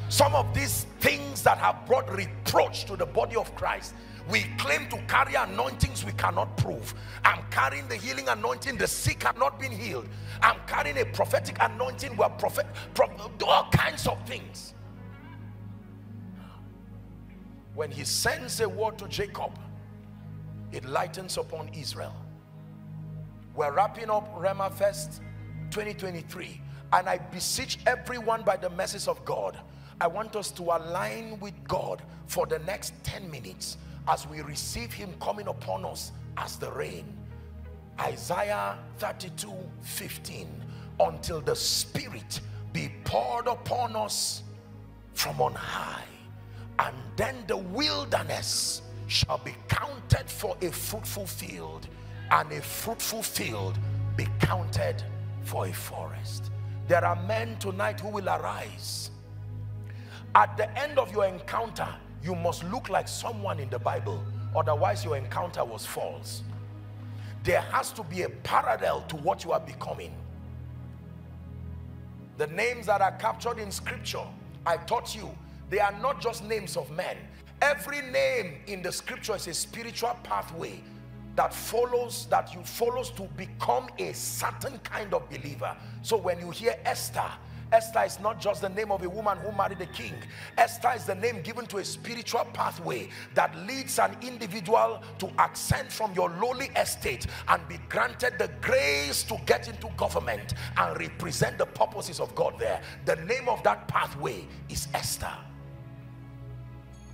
Some of these things that have brought reproach to the body of Christ. We claim to carry anointings we cannot prove. I'm carrying the healing anointing. The sick have not been healed. I'm carrying a prophetic anointing. We are all kinds of things. When he sends a word to Jacob, it lightens upon Israel. We're wrapping up Rema Fest 2023, and I beseech everyone by the mercies of God, I want us to align with God for the next 10 minutes as we receive him coming upon us as the rain. Isaiah 32:15, until the Spirit be poured upon us from on high, and then the wilderness shall be counted for a fruitful field, and a fruitful field be counted for a forest. There are men tonight who will arise. At the end of your encounter, you must look like someone in the Bible, otherwise your encounter was false. There has to be a parallel to what you are becoming. The names that are captured in Scripture, I taught you, they are not just names of men. Every name in the Scripture is a spiritual pathway that you follow to become a certain kind of believer. So when you hear Esther, Esther is not just the name of a woman who married a king. Esther is the name given to a spiritual pathway that leads an individual to ascend from your lowly estate and be granted the grace to get into government and represent the purposes of God there. The name of that pathway is Esther.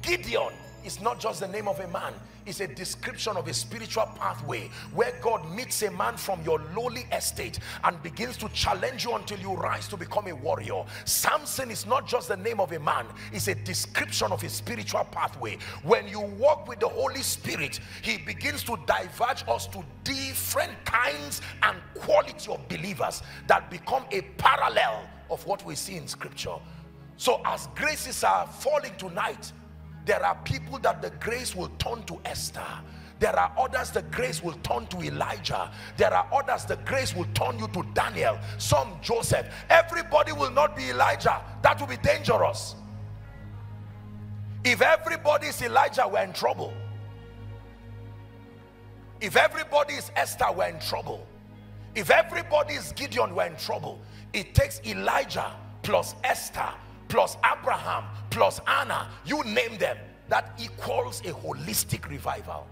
Gideon is not just the name of a man, it's a description of a spiritual pathway where God meets a man from your lowly estate and begins to challenge you until you rise to become a warrior. Samson is not just the name of a man, it's a description of his spiritual pathway. When you walk with the Holy Spirit, he begins to diverge us to different kinds and quality of believers that become a parallel of what we see in Scripture. So as graces are falling tonight, there are people that the grace will turn to Esther. There are others the grace will turn to Elijah. There are others the grace will turn you to Daniel, some Joseph. Everybody will not be Elijah. That will be dangerous. If everybody is Elijah, we're in trouble. If everybody is Esther, we're in trouble. If everybody is Gideon, we're in trouble. It takes Elijah plus Esther plus Abraham plus Anna, you name them, that equals a holistic revival.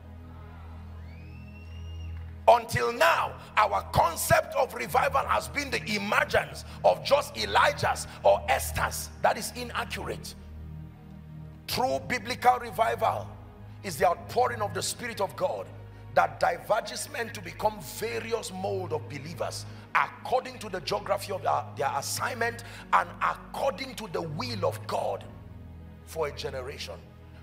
Until now, our concept of revival has been the emergence of just Elijahs or Esthers. That is inaccurate. True biblical revival is the outpouring of the Spirit of God that diverges men to become various mold of believers according to the geography of their assignment and according to the will of God for a generation.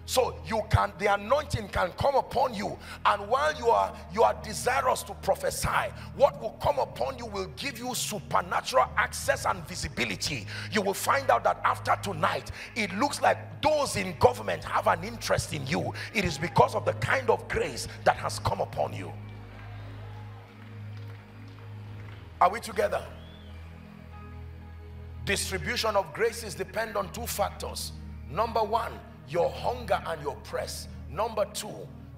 So you can, the anointing can come upon you, and while you are desirous to prophesy, what will come upon you will give you supernatural access and visibility. You will find out that after tonight, it looks like those in government have an interest in you. It is because of the kind of grace that has come upon you. Are we together? Distribution of graces depend on two factors. Number one, your hunger and your press. Number two,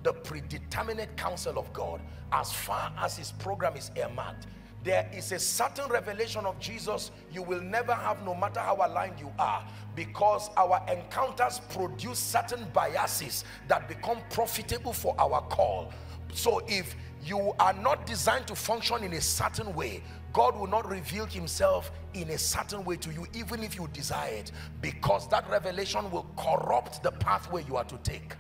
the predeterminate counsel of God as far as his program is earmarked. There is a certain revelation of Jesus you will never have no matter how aligned you are, because our encounters produce certain biases that become profitable for our call. So if you are not designed to function in a certain way, God will not reveal himself in a certain way to you, even if you desire it, because that revelation will corrupt the pathway you are to take.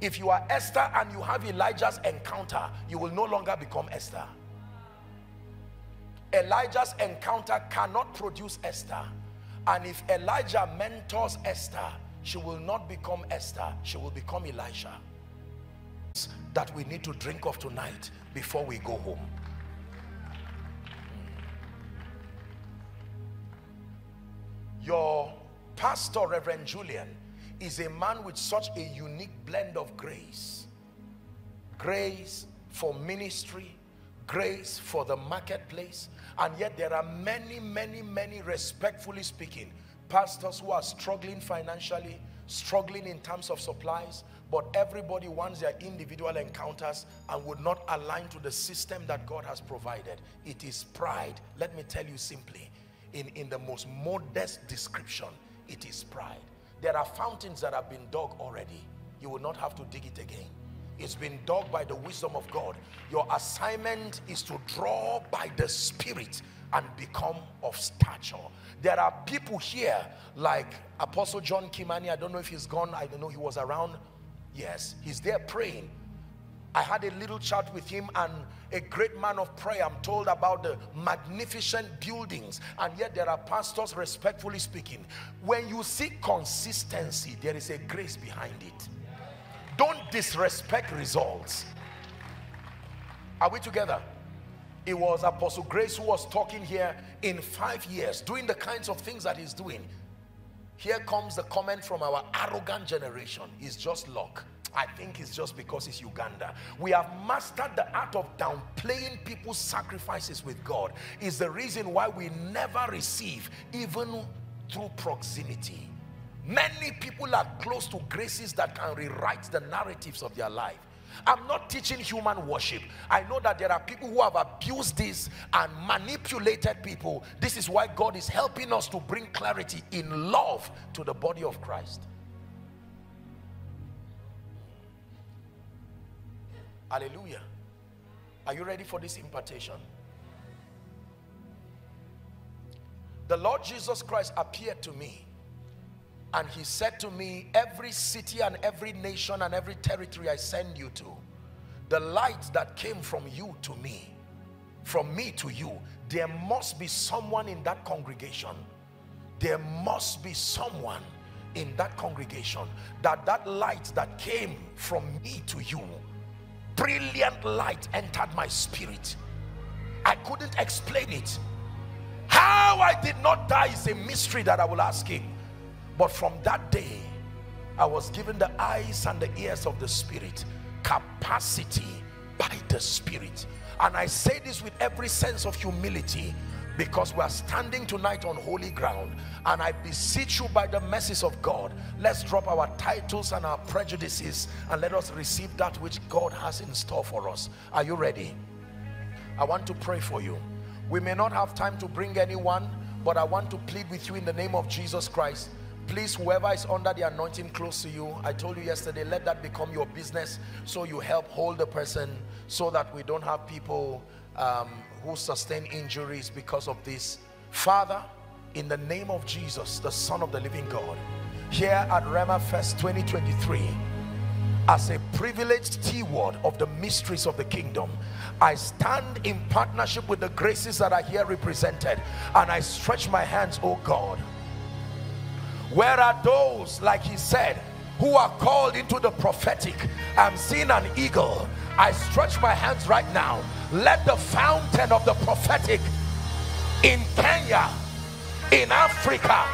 If you are Esther and you have Elijah's encounter, you will no longer become Esther. Elijah's encounter cannot produce Esther. And if Elijah mentors Esther, she will not become Esther, she will become Elisha. That we need to drink of tonight before we go home. Your pastor, Reverend Julian, is a man with such a unique blend of grace. Grace for ministry, grace for the marketplace, and yet there are many, respectfully speaking, pastors who are struggling financially, struggling in terms of supplies, but everybody wants their individual encounters and would not align to the system that God has provided. It is pride. Let me tell you simply, in the most modest description, it is pride. There are fountains that have been dug already. You will not have to dig it again. It's been dug by the wisdom of God. Your assignment is to draw by the Spirit and become of stature. There are people here like Apostle John Kimani. I don't know if he's gone. I don't know, he was around. Yes, he's there praying. I had a little chat with him, and a great man of prayer, I'm told, about the magnificent buildings, and yet there are pastors, respectfully speaking, when you see consistency, there is a grace behind it. Don't disrespect results. Are we together? It was Apostle Grace who was talking here. In 5 years, doing the kinds of things that he's doing, here comes the comment from our arrogant generation, it's just luck. I think it's just because it's Uganda. We have mastered the art of downplaying people's sacrifices with God. It's the reason why we never receive, even through proximity. Many people are close to graces that can rewrite the narratives of their life. I'm not teaching human worship. I know that there are people who have abused this and manipulated people. This is why God is helping us to bring clarity in love to the body of Christ. Hallelujah. Are you ready for this impartation? The Lord Jesus Christ appeared to me And he said to me, every city and every nation and every territory I send you to, the light that came from you to me, from me to you, there must be someone in that congregation. There must be someone in that congregation that light that came from me to you, brilliant light, entered my spirit. I couldn't explain it. How I did not die is a mystery that I will ask him. But from that day, I was given the eyes and the ears of the Spirit, capacity by the Spirit. And I say this with every sense of humility, because we are standing tonight on holy ground. And I beseech you by the mercies of God, let's drop our titles and our prejudices and let us receive that which God has in store for us. Are you ready? I want to pray for you. We may not have time to bring anyone, but I want to plead with you in the name of Jesus Christ. Please, whoever is under the anointing close to you, I told you yesterday, let that become your business, so you help hold the person, so that we don't have people who sustain injuries because of this. Father, in the name of Jesus, the Son of the living God, here at Rema Fest 2023, as a privileged steward of the mysteries of the kingdom, I stand in partnership with the graces that are here represented, and I stretch my hands, oh God. Where are those, like he said, who are called into the prophetic? I'm seeing an eagle. I stretch my hands right now. Let the fountain of the prophetic in Kenya, in Africa,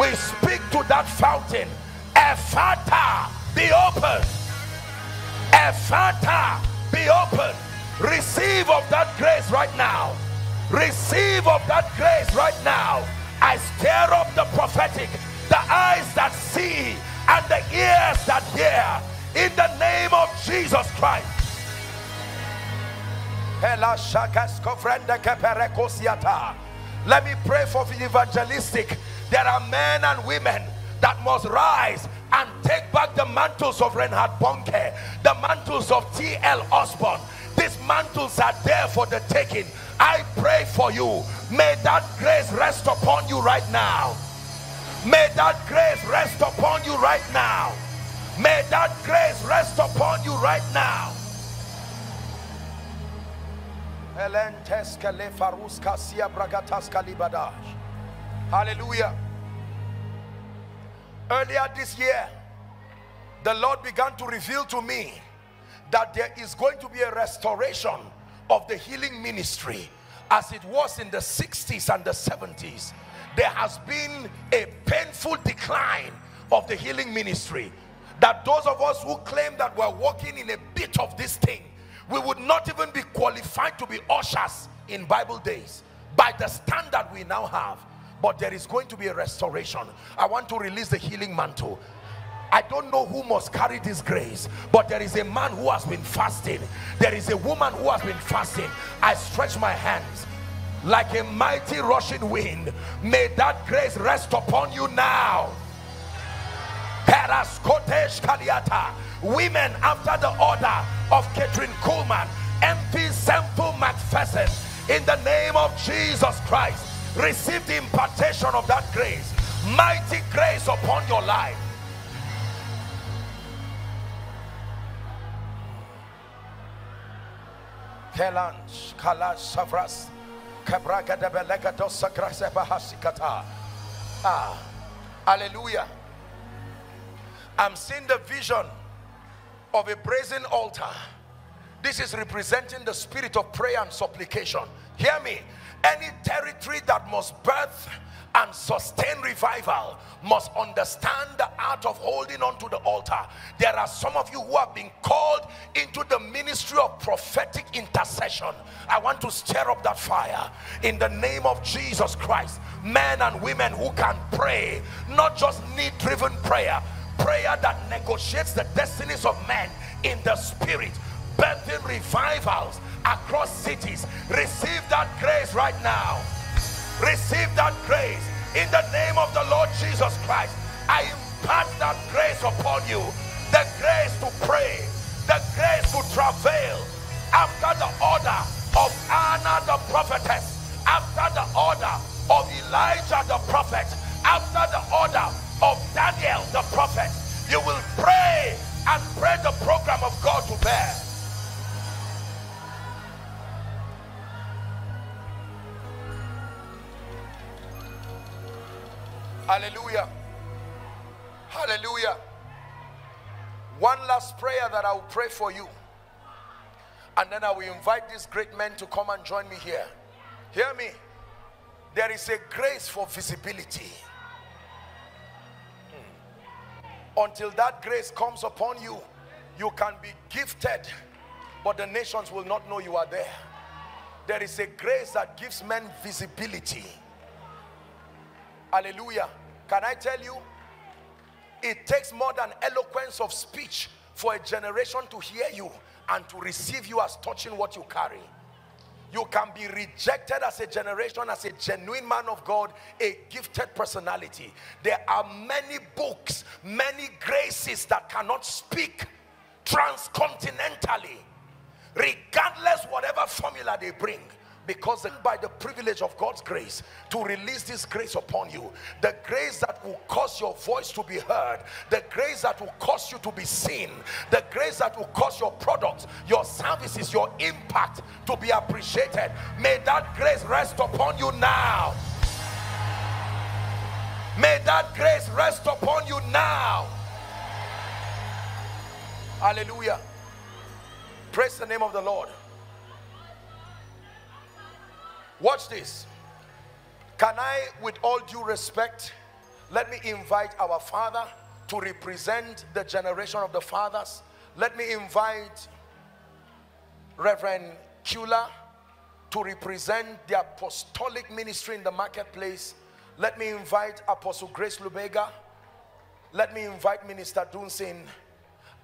we speak to that fountain. Ephata, be open. Ephata, be open. Receive of that grace right now. Receive of that grace right now. I stir up the prophetic, the eyes that see and the ears that hear, in the name of Jesus Christ. Let me pray for the evangelistic. There are men and women that must rise and take back the mantles of Reinhard Bonnke, the mantles of T.L. Osborn. These mantles are there for the taking. I pray for you. May that grace rest upon you right now. May that grace rest upon you right now. May that grace rest upon you right now. Hallelujah. Earlier this year, the Lord began to reveal to me that there is going to be a restoration of the healing ministry, as it was in the 60s and the 70s. There has been a painful decline of the healing ministry, that those of us who claim that we're walking in a bit of this thing, we would not even be qualified to be ushers in Bible days by the standard we now have. But there is going to be a restoration. I want to release the healing mantle. I don't know who must carry this grace, but there is a man who has been fasting. There is a woman who has been fasting. I stretch my hands like a mighty rushing wind. May that grace rest upon you now. Women after the order of Catherine Kuhlman, Aimee Semple Macpherson, in the name of Jesus Christ, receive the impartation of that grace. Mighty grace upon your life. Hallelujah. I'm seeing the vision of a brazen altar. This is representing the spirit of prayer and supplication. Hear me. Any territory that must birth and sustain revival must understand the art of holding on to the altar. There are some of you who have been called into the ministry of prophetic intercession. I want to stir up that fire in the name of Jesus Christ. Men and women who can pray, not just need-driven prayer, prayer that negotiates the destinies of men in the spirit, birthing revivals across cities. Receive that grace right now. Receive that grace in the name of the Lord Jesus Christ. I impart that grace upon you, the grace to pray, the grace to travail after the order of Anna the prophetess, after the order of Elijah the prophet, after the order of bad. Hallelujah. Hallelujah. One last prayer that I will pray for you. And then I will invite these great men to come and join me here. Hear me. There is a grace for visibility. Until that grace comes upon you, you can be gifted, but the nations will not know you are there. There is a grace that gives men visibility. Hallelujah. Can I tell you, it takes more than eloquence of speech for a generation to hear you and to receive you as touching what you carry. You can be rejected as a generation, as a genuine man of God, a gifted personality. There are many books, many graces that cannot speak transcontinentally, regardless whatever formula they bring, because by the privilege of God's grace to release this grace upon you, the grace that will cause your voice to be heard, the grace that will cause you to be seen, the grace that will cause your products, your services, your impact to be appreciated, may that grace rest upon you now. May that grace rest upon you now. Hallelujah. Praise the name of the Lord. Watch this. Can I, with all due respect, let me invite our father to represent the generation of the fathers. Let me invite Reverend Kula to represent the apostolic ministry in the marketplace. Let me invite Apostle Grace Lubega. Let me invite Minister Dunsin.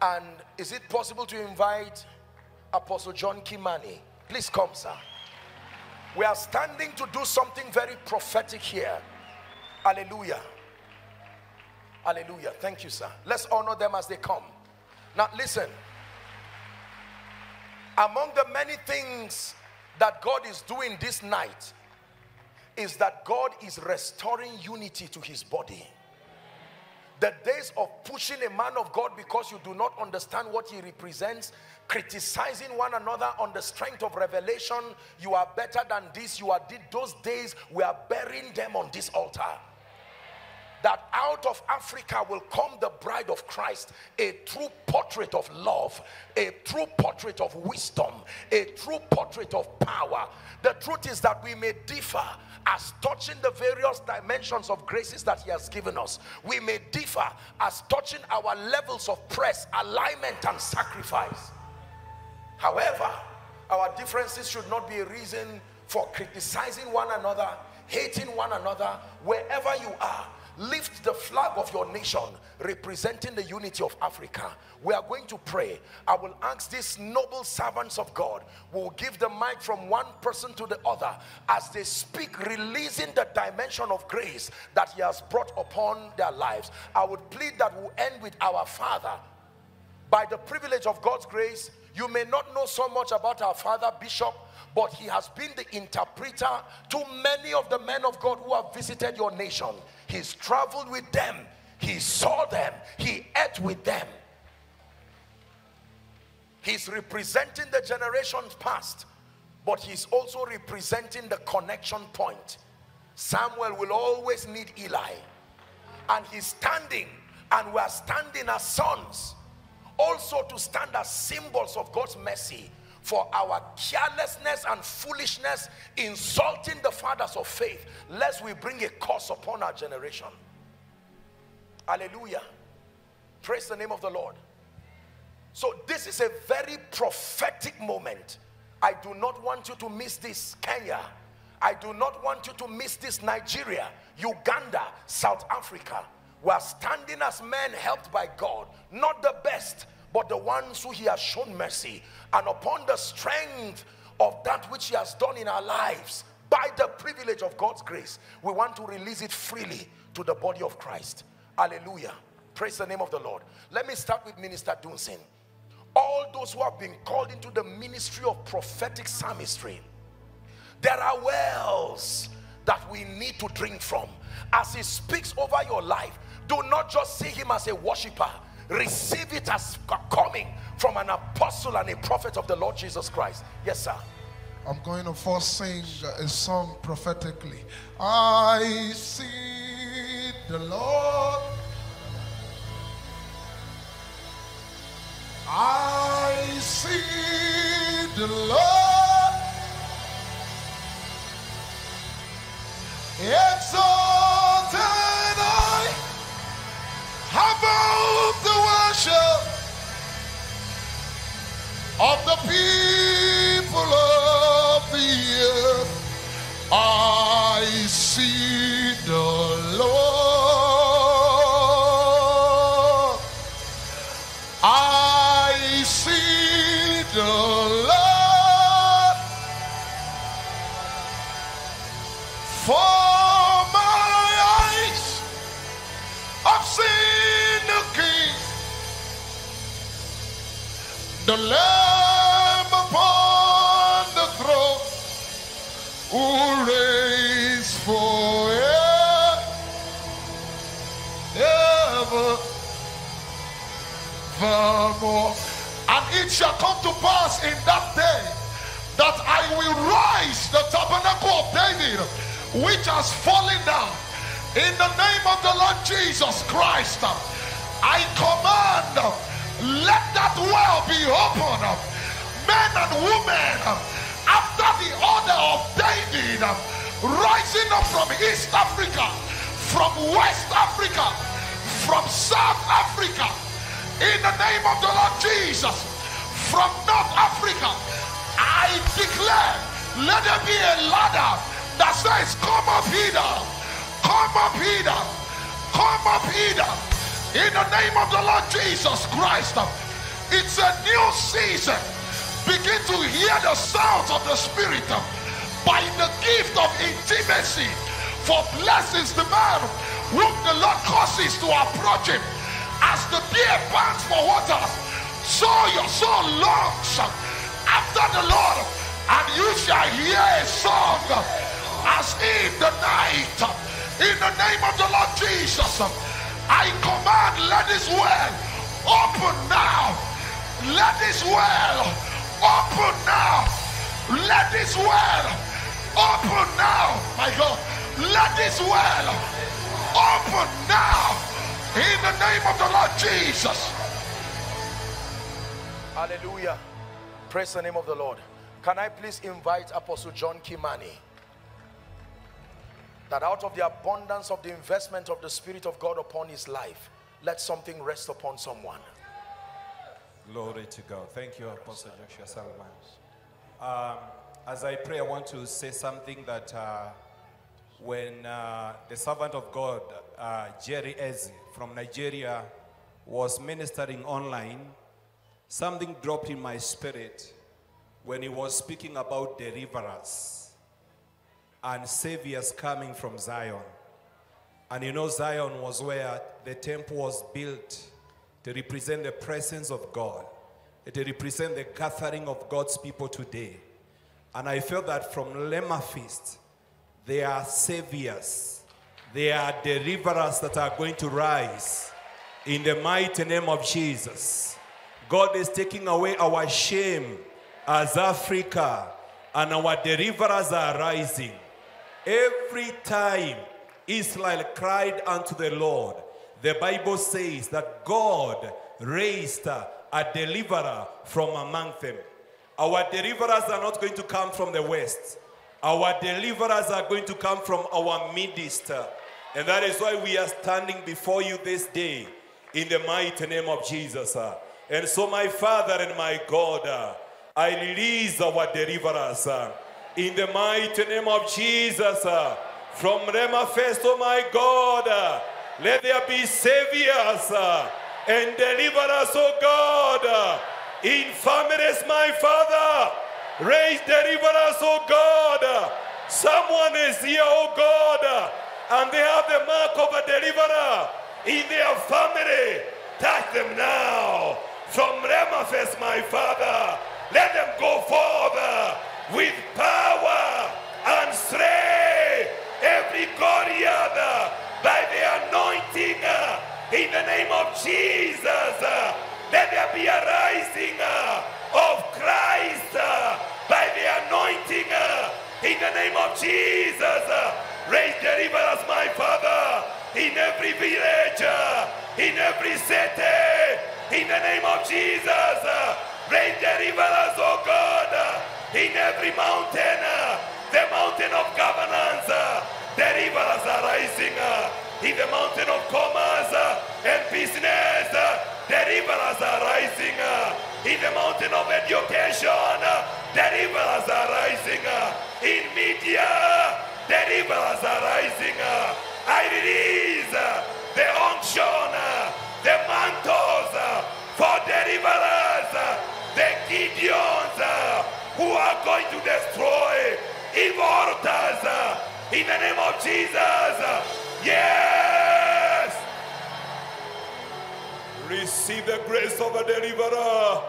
And is it possible to invite Apostle John Kimani? Please come, sir. We are standing to do something very prophetic here. Hallelujah. Hallelujah. Thank you, sir. Let's honor them as they come. Now, listen. Among the many things that God is doing this night is that God is restoring unity to his body. The days of pushing a man of God because you do not understand what he represents, criticizing one another on the strength of revelation, you are better than this, you are did, those days, we are burying them on this altar. That out of Africa will come the bride of Christ, a true portrait of love, a true portrait of wisdom, a true portrait of power. The truth is that we may differ as touching the various dimensions of graces that he has given us. We may differ as touching our levels of press, alignment, and sacrifice. However, our differences should not be a reason for criticizing one another, hating one another. Wherever you are, lift the flag of your nation representing the unity of Africa. We are going to pray. I will ask these noble servants of God, we'll give the mic from one person to the other as they speak, releasing the dimension of grace that he has brought upon their lives. I would plead that we'll end with our father. By the privilege of God's grace, you may not know so much about our father, Bishop, but he has been the interpreter to many of the men of God who have visited your nation. He's traveled with them. He saw them. He ate with them. He's representing the generations past, but he's also representing the connection point. Samuel will always need Eli. And he's standing, and we are standing as sons, also to stand as symbols of God's mercy for our carelessness and foolishness, insulting the fathers of faith, lest we bring a curse upon our generation. Hallelujah. Praise the name of the Lord. So this is a very prophetic moment. I do not want you to miss this, Kenya. I do not want you to miss this, Nigeria, Uganda, South Africa. We are standing as men helped by God, not the best, but the ones who he has shown mercy, and upon the strength of that which he has done in our lives, by the privilege of God's grace, we want to release it freely to the body of Christ. Hallelujah. Praise the name of the Lord. Let me start with Minister Dunsin. All those who have been called into the ministry of prophetic psalmistry, there are wells that we need to drink from. As he speaks over your life, do not just see him as a worshiper. Receive it as coming from an apostle and a prophet of the Lord Jesus Christ. Yes, sir. I'm going to first sing a song prophetically. I see the Lord. I see the Lord exalted high above the worship of the people of the earth. I see the Lord. The Lamb upon the throne who reigns forevermore. And it shall come to pass in that day that I will rise the tabernacle of David which has fallen down. In the name of the Lord Jesus Christ, I command, let that well be open, men and women, after the order of David, rising up from East Africa, from West Africa, from South Africa, in the name of the Lord Jesus, from North Africa. I declare, let there be a ladder that says, come up hither, come up hither, come up hither. In the name of the Lord Jesus Christ, it's a new season. Begin to hear the sounds of the Spirit by the gift of intimacy. For blessed is the man whom the Lord causes to approach him. As the deer pants for waters, so your soul longs after the Lord, and you shall hear a song as in the night. In the name of the Lord Jesus, I command, let this well open now. Let this well open now. Let this well open now. My God, let this well open now. In the name of the Lord Jesus. Hallelujah. Praise the name of the Lord. Can I please invite Apostle John Kimani? That out of the abundance of the investment of the Spirit of God upon his life, let something rest upon someone. Glory to God. Thank you, Apostle Joshua Selman. As I pray, I want to say something that when the servant of God, Jerry Eze from Nigeria, was ministering online, something dropped in my spirit when he was speaking about deliverance and saviors coming from Zion. And you know, Zion was where the temple was built to represent the presence of God, to represent the gathering of God's people today. And I felt that from Rema Fest, there are saviors, there are deliverers that are going to rise in the mighty name of Jesus. God is taking away our shame as Africa, and our deliverers are rising. Every time Israel cried unto the Lord, the Bible says that God raised a deliverer from among them. Our deliverers are not going to come from the west. Our deliverers are going to come from our midst. And that is why we are standing before you this day in the mighty name of Jesus. And so my Father and my God, I release our deliverers in the mighty name of Jesus. From Rema Fest, oh my God, let there be saviors and deliverers, oh God. In families, my Father, raise deliverers, oh God. Someone is here, oh God, and they have the mark of a deliverer in their family. Touch them now. From Rema Fest, my Father, let them go forward with power and slay every Goliath by the anointing in the the name of Jesus, let there be a rising of Christ by the anointing in the name of Jesus. Raise deliverers, my Father, in every village, in every city, in the name of Jesus. Raise deliverers, oh God, in every mountain, the mountain of governance. Deliverers are rising in the mountain of commerce and business. Deliverers are rising in the mountain of education. Deliverers are rising in media. Deliverers are rising. I release the unction, the mantles for deliverers, the Gideons who are going to destroy evil altars in the name of Jesus. Yes! Receive the grace of a deliverer.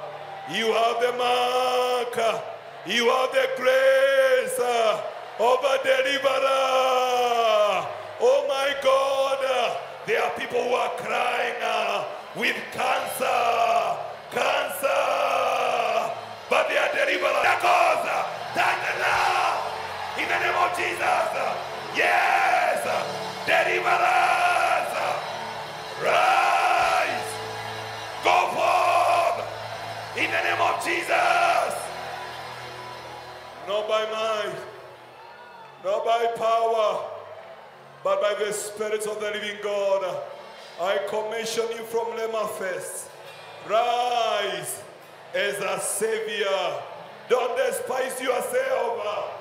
You have the mark. You have the grace of a deliverer. Oh my God. There are people who are crying with cancer. Cancer. But they are deliverers. In the name of Jesus. Yes. Deliverers. Rise. Go forth. In the name of Jesus. Not by might, not by power, but by the Spirit of the living God. I commission you from Rema Fest. Rise as a savior. Don't despise yourself.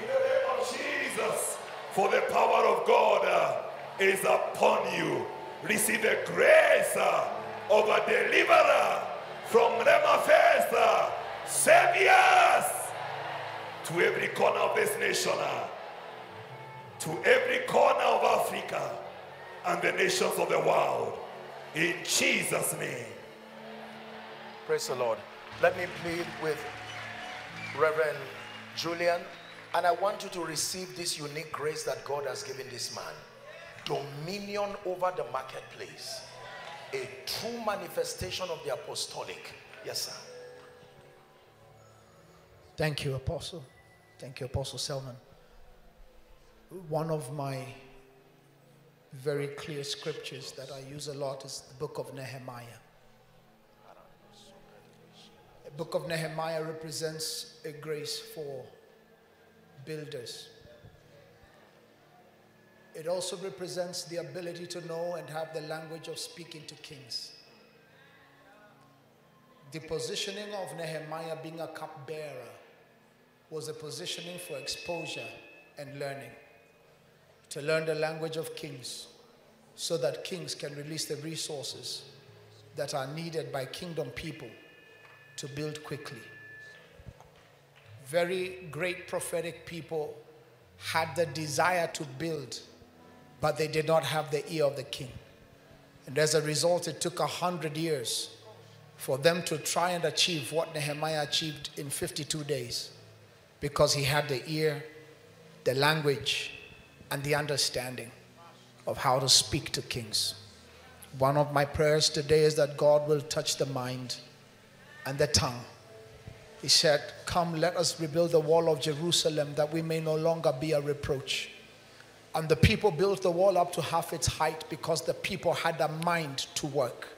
In the name of Jesus, for the power of God is upon you. Receive the grace of a deliverer from Rema Fest. Save us to every corner of this nation, to every corner of Africa and the nations of the world. In Jesus' name. Praise the Lord. Let me plead with Reverend Julian. And I want you to receive this unique grace that God has given this man. Dominion over the marketplace. A true manifestation of the apostolic. Yes, sir. Thank you, Apostle. Thank you, Apostle Selman. One of my very clear scriptures that I use a lot is the book of Nehemiah. The book of Nehemiah represents a grace for builders. It also represents the ability to know and have the language of speaking to kings. The positioning of Nehemiah being a cupbearer was a positioning for exposure and learning, to learn the language of kings so that kings can release the resources that are needed by kingdom people to build quickly. Very great prophetic people had the desire to build, but they did not have the ear of the king. And as a result, it took 100 years for them to try and achieve what Nehemiah achieved in 52 days, because he had the ear, the language, and the understanding of how to speak to kings. One of my prayers today is that God will touch the mind and the tongue. He said, come, let us rebuild the wall of Jerusalem that we may no longer be a reproach. And the people built the wall up to half its height because the people had a mind to work.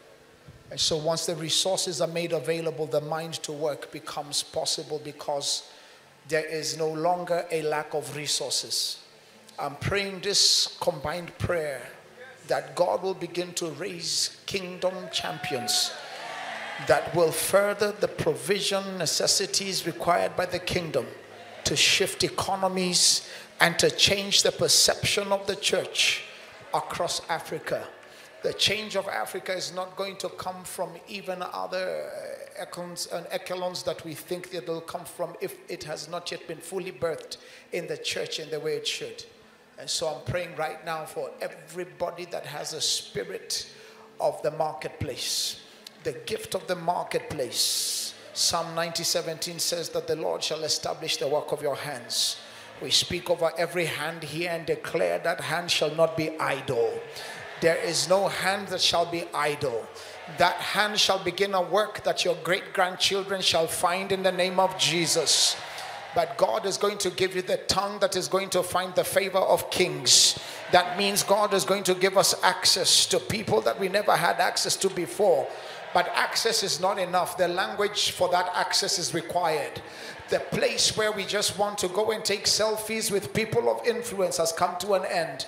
And so once the resources are made available, the mind to work becomes possible because there is no longer a lack of resources. I'm praying this combined prayer that God will begin to raise kingdom champions that will further the provision necessities required by the kingdom to shift economies and to change the perception of the church across Africa. The change of Africa is not going to come from even other echelons that we think that it'll come from if it has not yet been fully birthed in the church in the way it should. And so I'm praying right now for everybody that has a spirit of the marketplace. The gift of the marketplace. Psalm 90:17 says that the Lord shall establish the work of your hands. We speak over every hand here and declare that hand shall not be idle. There is no hand that shall be idle. That hand shall begin a work that your great-grandchildren shall find in the name of Jesus. But God is going to give you the tongue that is going to find the favor of kings. That means God is going to give us access to people that we never had access to before. But access is not enough. The language for that access is required. The place where we just want to go and take selfies with people of influence has come to an end.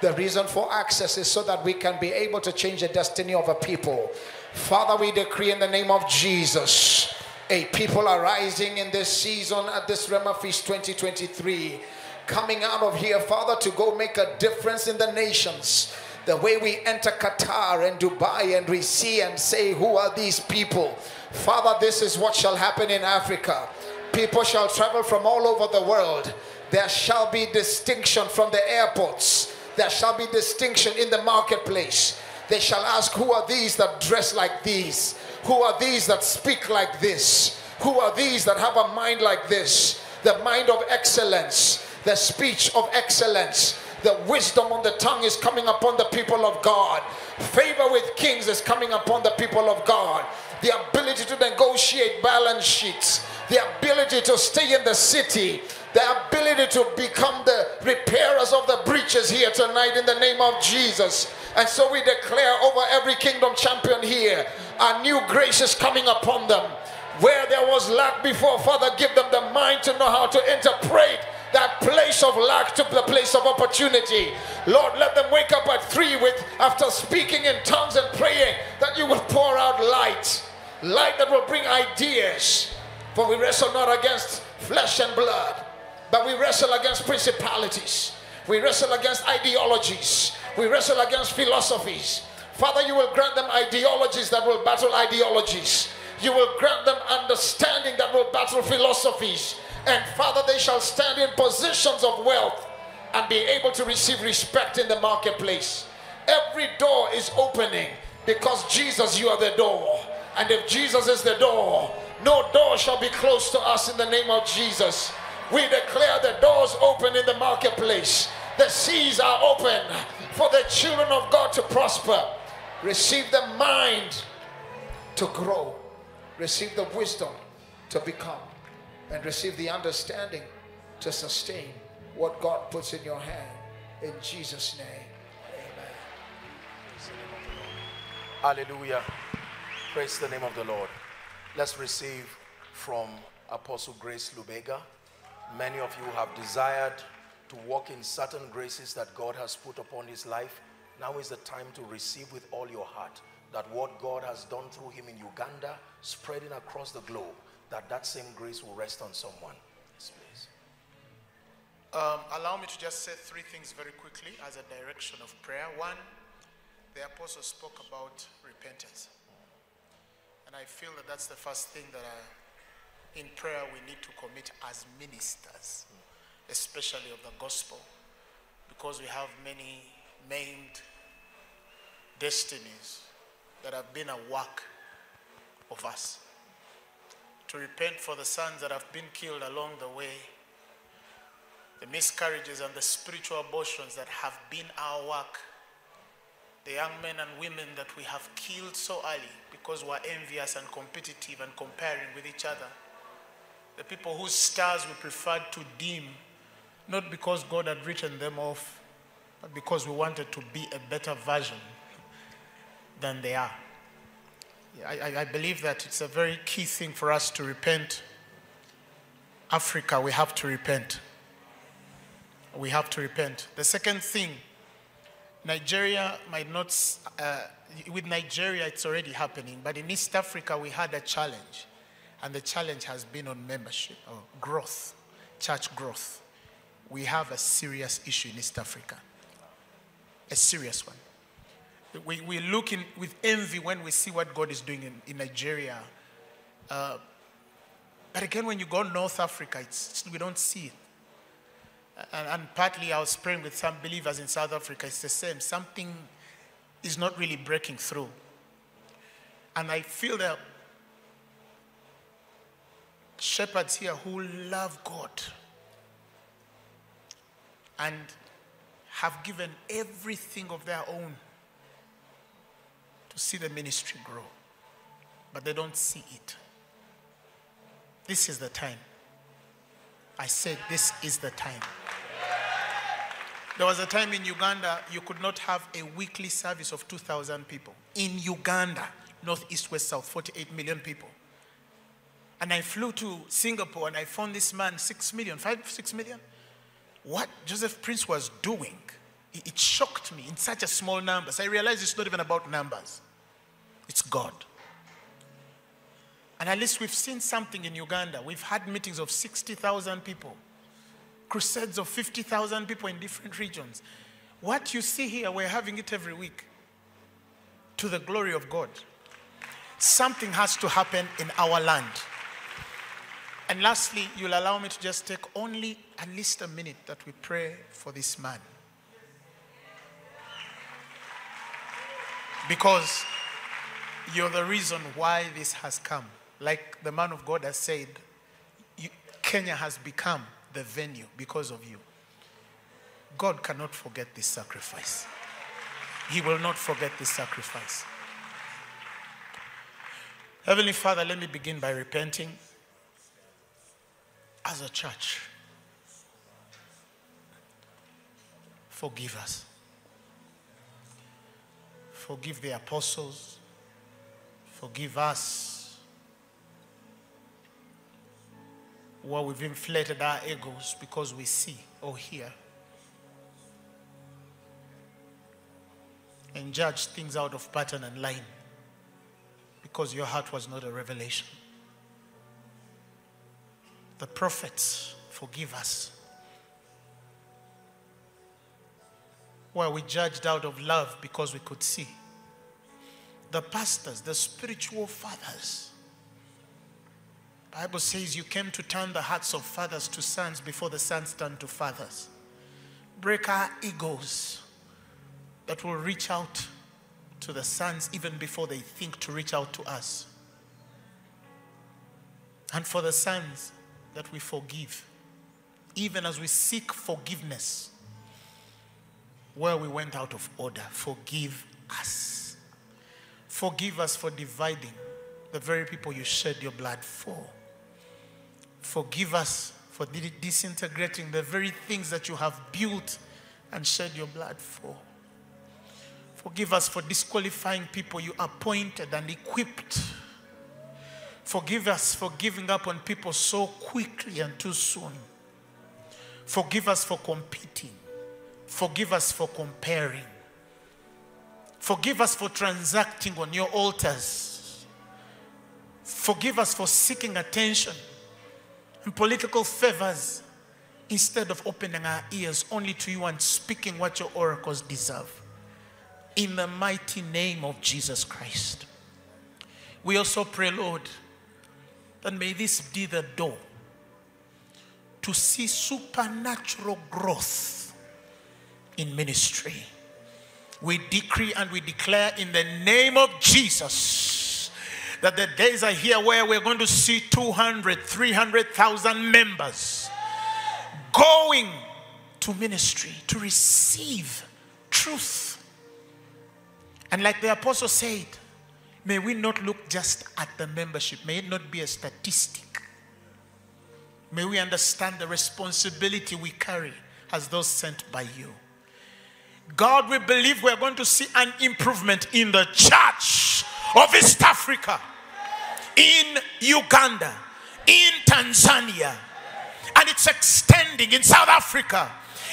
The reason for access is so that we can be able to change the destiny of a people. Father, we decree in the name of Jesus, a people are rising in this season at this Rema Fest 2023. Coming out of here, Father, to go make a difference in the nations. The way we enter Qatar and Dubai and we see and say, who are these people? Father, this is what shall happen in Africa. People shall travel from all over the world. There shall be distinction from the airports. There shall be distinction in the marketplace. They shall ask, who are these that dress like these? Who are these that speak like this? Who are these that have a mind like this? The mind of excellence, the speech of excellence. The wisdom on the tongue is coming upon the people of God. Favor with kings is coming upon the people of God. The ability to negotiate balance sheets. The ability to stay in the city. The ability to become the repairers of the breaches here tonight in the name of Jesus. And so we declare over every kingdom champion here, a new grace is coming upon them. Where there was lack before, Father, give them the mind to know how to interpret that place of lack to the place of opportunity. Lord, let them wake up at 3 with, after speaking in tongues and praying, that you will pour out light. Light that will bring ideas. For we wrestle not against flesh and blood, but we wrestle against principalities. We wrestle against ideologies. We wrestle against philosophies. Father, you will grant them ideologies that will battle ideologies. You will grant them understanding that will battle philosophies. And Father, they shall stand in positions of wealth and be able to receive respect in the marketplace. Every door is opening because Jesus, you are the door. And if Jesus is the door, no door shall be closed to us in the name of Jesus. We declare the doors open in the marketplace. The seas are open for the children of God to prosper. Receive the mind to grow. Receive the wisdom to become. And receive the understanding to sustain what God puts in your hand. In Jesus' name, amen. Hallelujah. Praise the name of the Lord. Let's receive from Apostle Grace Lubega. Many of you have desired to walk in certain graces that God has put upon his life. Now is the time to receive with all your heart that what God has done through him in Uganda, spreading across the globe, that same grace will rest on someone. Yes, please. Allow me to just say 3 things very quickly as a direction of prayer. 1, the apostle spoke about repentance. And I feel that that's the first thing that in prayer we need to commit as ministers, especially of the gospel, because we have many maimed destinies that have been a work of us. To repent for the sons that have been killed along the way, the miscarriages and the spiritual abortions that have been our work, the young men and women that we have killed so early because we are envious and competitive and comparing with each other, the people whose stars we preferred to dim, not because God had written them off, but because we wanted to be a better version than they are. I believe that it's a very key thing for us to repent. Africa, we have to repent. We have to repent. The second thing, Nigeria might not, with Nigeria it's already happening, but in East Africa we had a challenge, and the challenge has been on membership, or growth, church growth. We have a serious issue in East Africa, a serious one. We look in with envy when we see what God is doing in Nigeria. But again, when you go North Africa, we don't see it. And partly I was praying with some believers in South Africa. It's the same. Something is not really breaking through. And I feel that shepherds here who love God and have given everything of their own to see the ministry grow, but they don't see it. This is the time. I said this is the time. There was a time in Uganda you could not have a weekly service of 2,000 people. In Uganda, north, east, west, south, 48 million people. And I flew to Singapore and I found this man, 6 million. What Joseph Prince was doing, it shocked me in such a small numbers. I realized it's not even about numbers. It's God. And at least we've seen something in Uganda. We've had meetings of 60,000 people. Crusades of 50,000 people in different regions. What you see here, we're having it every week. To the glory of God. Something has to happen in our land. And lastly, you'll allow me to just take only at least a minute that we pray for this man. Because you're the reason why this has come. Like the man of God has said, Kenya has become the venue because of you. God cannot forget this sacrifice. He will not forget this sacrifice. Heavenly Father, let me begin by repenting as a church. Forgive us. Forgive the apostles. Forgive us where we've inflated our egos because we see or hear and judge things out of pattern and line because your heart was not a revelation. The prophets, forgive us. Where we judged out of love because we could see. The pastors, the spiritual fathers. The Bible says you came to turn the hearts of fathers to sons before the sons turn to fathers. Break our egos that will reach out to the sons even before they think to reach out to us. And for the sons that we forgive, even as we seek forgiveness, where we went out of order, forgive us. Forgive us for dividing the very people you shed your blood for. Forgive us for disintegrating the very things that you have built and shed your blood for. Forgive us for disqualifying people you appointed and equipped. Forgive us for giving up on people so quickly and too soon. Forgive us for competing. Forgive us for comparing. Forgive us for transacting on your altars. Forgive us for seeking attention and political favors instead of opening our ears only to you and speaking what your oracles deserve. In the mighty name of Jesus Christ. We also pray, Lord, that may this be the door to see supernatural growth in ministry. We decree and we declare in the name of Jesus that the days are here where we're going to see 200, 300,000 members going to ministry to receive truth. And like the apostle said, may we not look just at the membership. May it not be a statistic. May we understand the responsibility we carry as those sent by you. God, we believe we are going to see an improvement in the church of East Africa, in Uganda, in Tanzania, and it's extending in South Africa,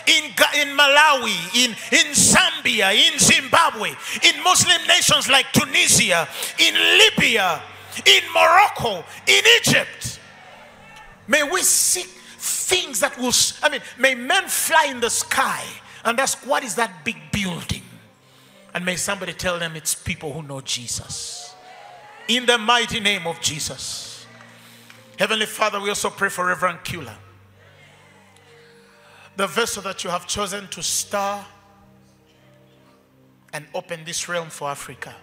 in Malawi, in Zambia, in Zimbabwe, in Muslim nations like Tunisia, in Libya, in Morocco, in Egypt. May we see things that will, may men fly in the sky and ask, what is that big building? And may somebody tell them it's people who know Jesus. In the mighty name of Jesus. Heavenly Father, we also pray for Reverend Kula. The vessel that you have chosen to stir and open this realm for Africa,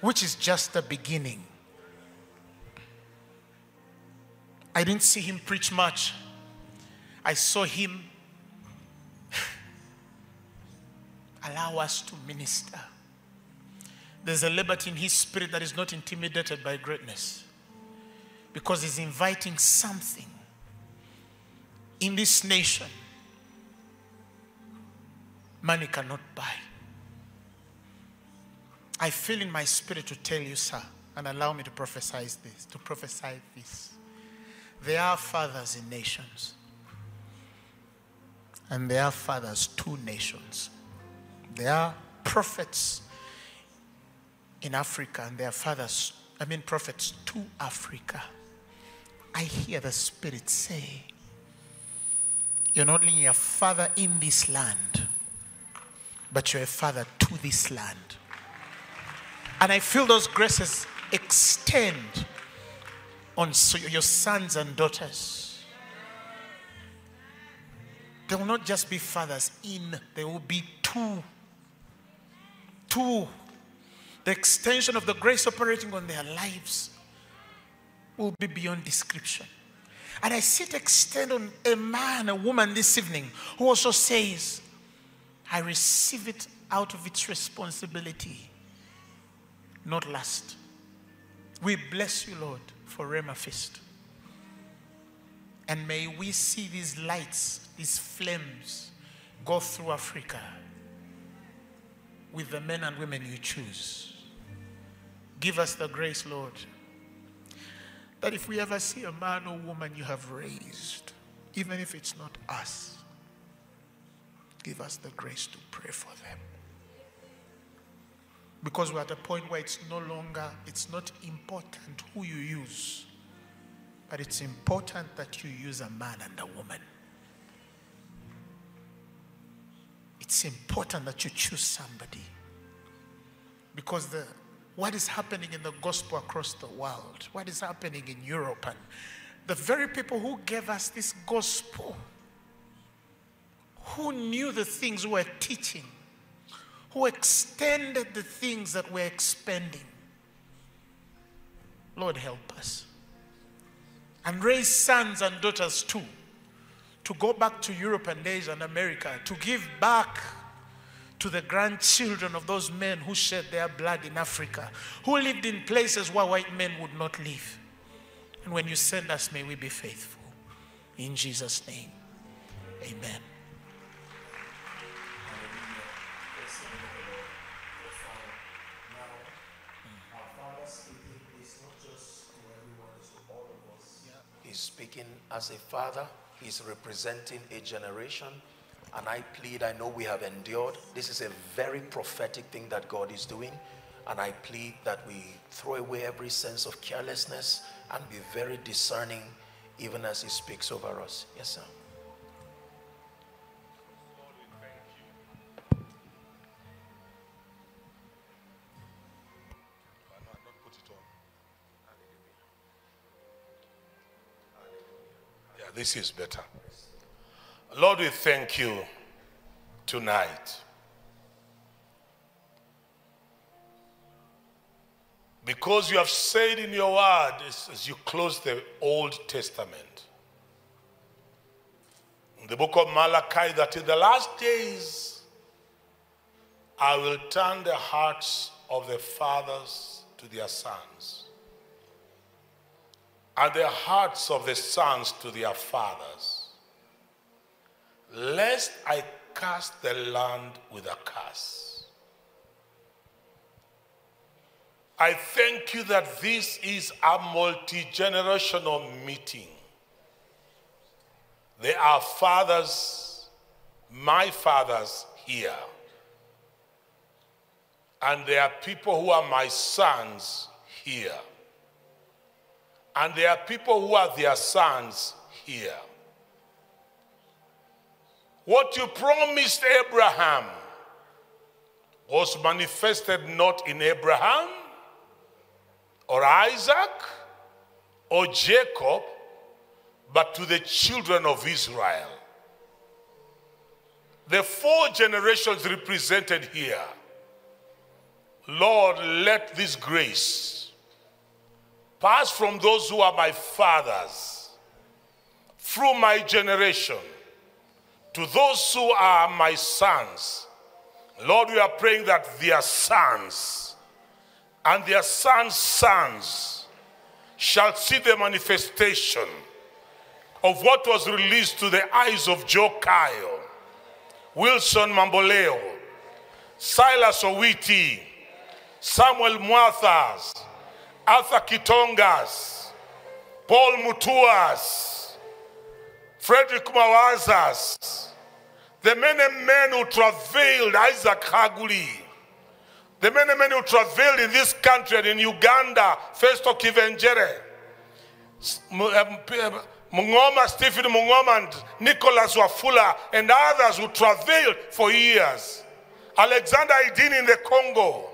which is just the beginning. I didn't see him preach much. I saw him allow us to minister. There's a liberty in his spirit that is not intimidated by greatness, because he's inviting something in this nation money cannot buy. I feel in my spirit to tell you, sir, and allow me to prophesy this, There are fathers in nations, and there are fathers to nations. There are prophets in Africa, and there are fathers, I mean prophets to Africa. I hear the Spirit say, you're not only a father in this land, but you're a father to this land. And I feel those graces extend on your sons and daughters. They will not just be fathers in, they will be two. Two. The extension of the grace operating on their lives will be beyond description. And I see it extend on a man, a woman this evening who also says, I receive it out of its responsibility, not lust. We bless you, Lord, for Rema Fest. And may we see these lights, these flames go through Africa with the men and women you choose. Give us the grace, Lord, that if we ever see a man or woman you have raised, even if it's not us, give us the grace to pray for them. Because we're at a point where it's no longer, it's not important who you use, but it's important that you use a man and a woman. It's important that you choose somebody. Because what is happening in the gospel across the world, what is happening in Europe, and the very people who gave us this gospel, who knew the things we were teaching, who extended the things that we're expanding. Lord, help us. And raise sons and daughters too, to go back to Europe and Asia and America, to give back to the grandchildren of those men who shed their blood in Africa, who lived in places where white men would not live. And when you send us, may we be faithful. In Jesus' name, amen. He's speaking as a father. He's representing a generation. And I plead, I know we have endured. This is a very prophetic thing that God is doing. And I plead that we throw away every sense of carelessness and be very discerning even as he speaks over us. Yes, sir. Lord, we thank you. This is better. Lord, we thank you tonight, because you have said in your word, as you close the Old Testament, in the book of Malachi, that in the last days I will turn the hearts of the fathers to their sons, and the hearts of the sons to their fathers, lest I curse the land with a curse. I thank you that this is a multi-generational meeting. There are fathers, my fathers here, and there are people who are my sons here. And there are people who are their sons here. What you promised Abraham was manifested not in Abraham or Isaac or Jacob, but to the children of Israel. The four generations represented here. Lord, let this grace pass from those who are my fathers through my generation to those who are my sons. Lord, we are praying that their sons and their sons' sons shall see the manifestation of what was released to the eyes of Joe Kyle, Wilson Mamboleo, Silas Owiti, Samuel Muathas, Arthur Kitongas, Paul Mutuas, Frederick Mawazas, the many men who travailed, Isaac Haguli, the many men who travailed in this country and in Uganda, Festo Kivengere, Mungoma, Stephen Mungoma, and Nicholas Wafula, and others who travailed for years. Alexander Aydin in the Congo.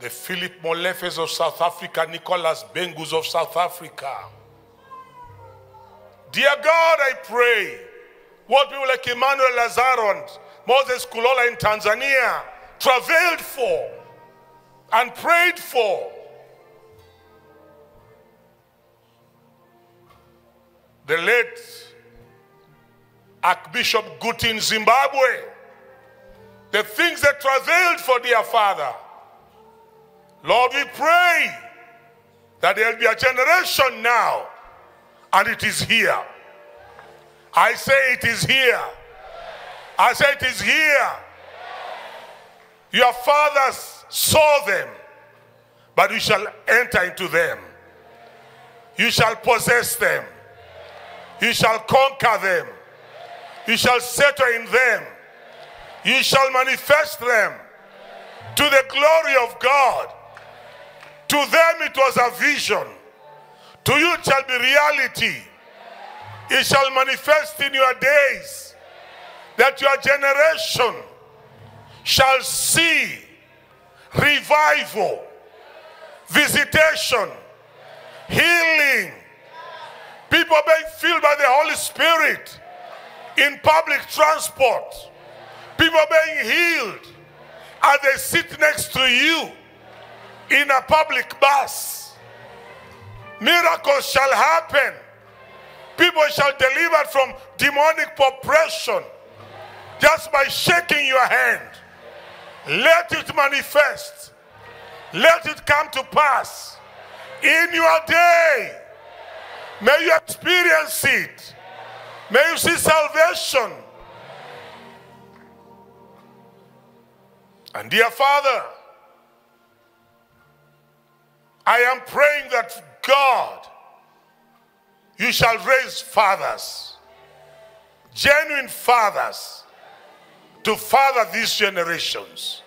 The Philip Molefes of South Africa, Nicholas Bengus of South Africa. Dear God, I pray, what people like Emmanuel Lazarus, Moses Kulola in Tanzania travailed for and prayed for, the late Archbishop Guti in Zimbabwe, the things they travailed for, dear Father. Lord, we pray that there will be a generation now, and it is here. I say it is here. I say it is here. Your fathers saw them, but you shall enter into them. You shall possess them. You shall conquer them. You shall settle in them. You shall manifest them to the glory of God. To them it was a vision. To you it shall be reality. It shall manifest in your days, that your generation shall see revival, visitation, healing, people being filled by the Holy Spirit in public transport, people being healed as they sit next to you in a public bus. Miracles shall happen. People shall be delivered from demonic oppression just by shaking your hand. Let it manifest. Let it come to pass in your day. May you experience it. May you see salvation. And dear Father, I am praying that God, you shall raise fathers, genuine fathers, to father these generations.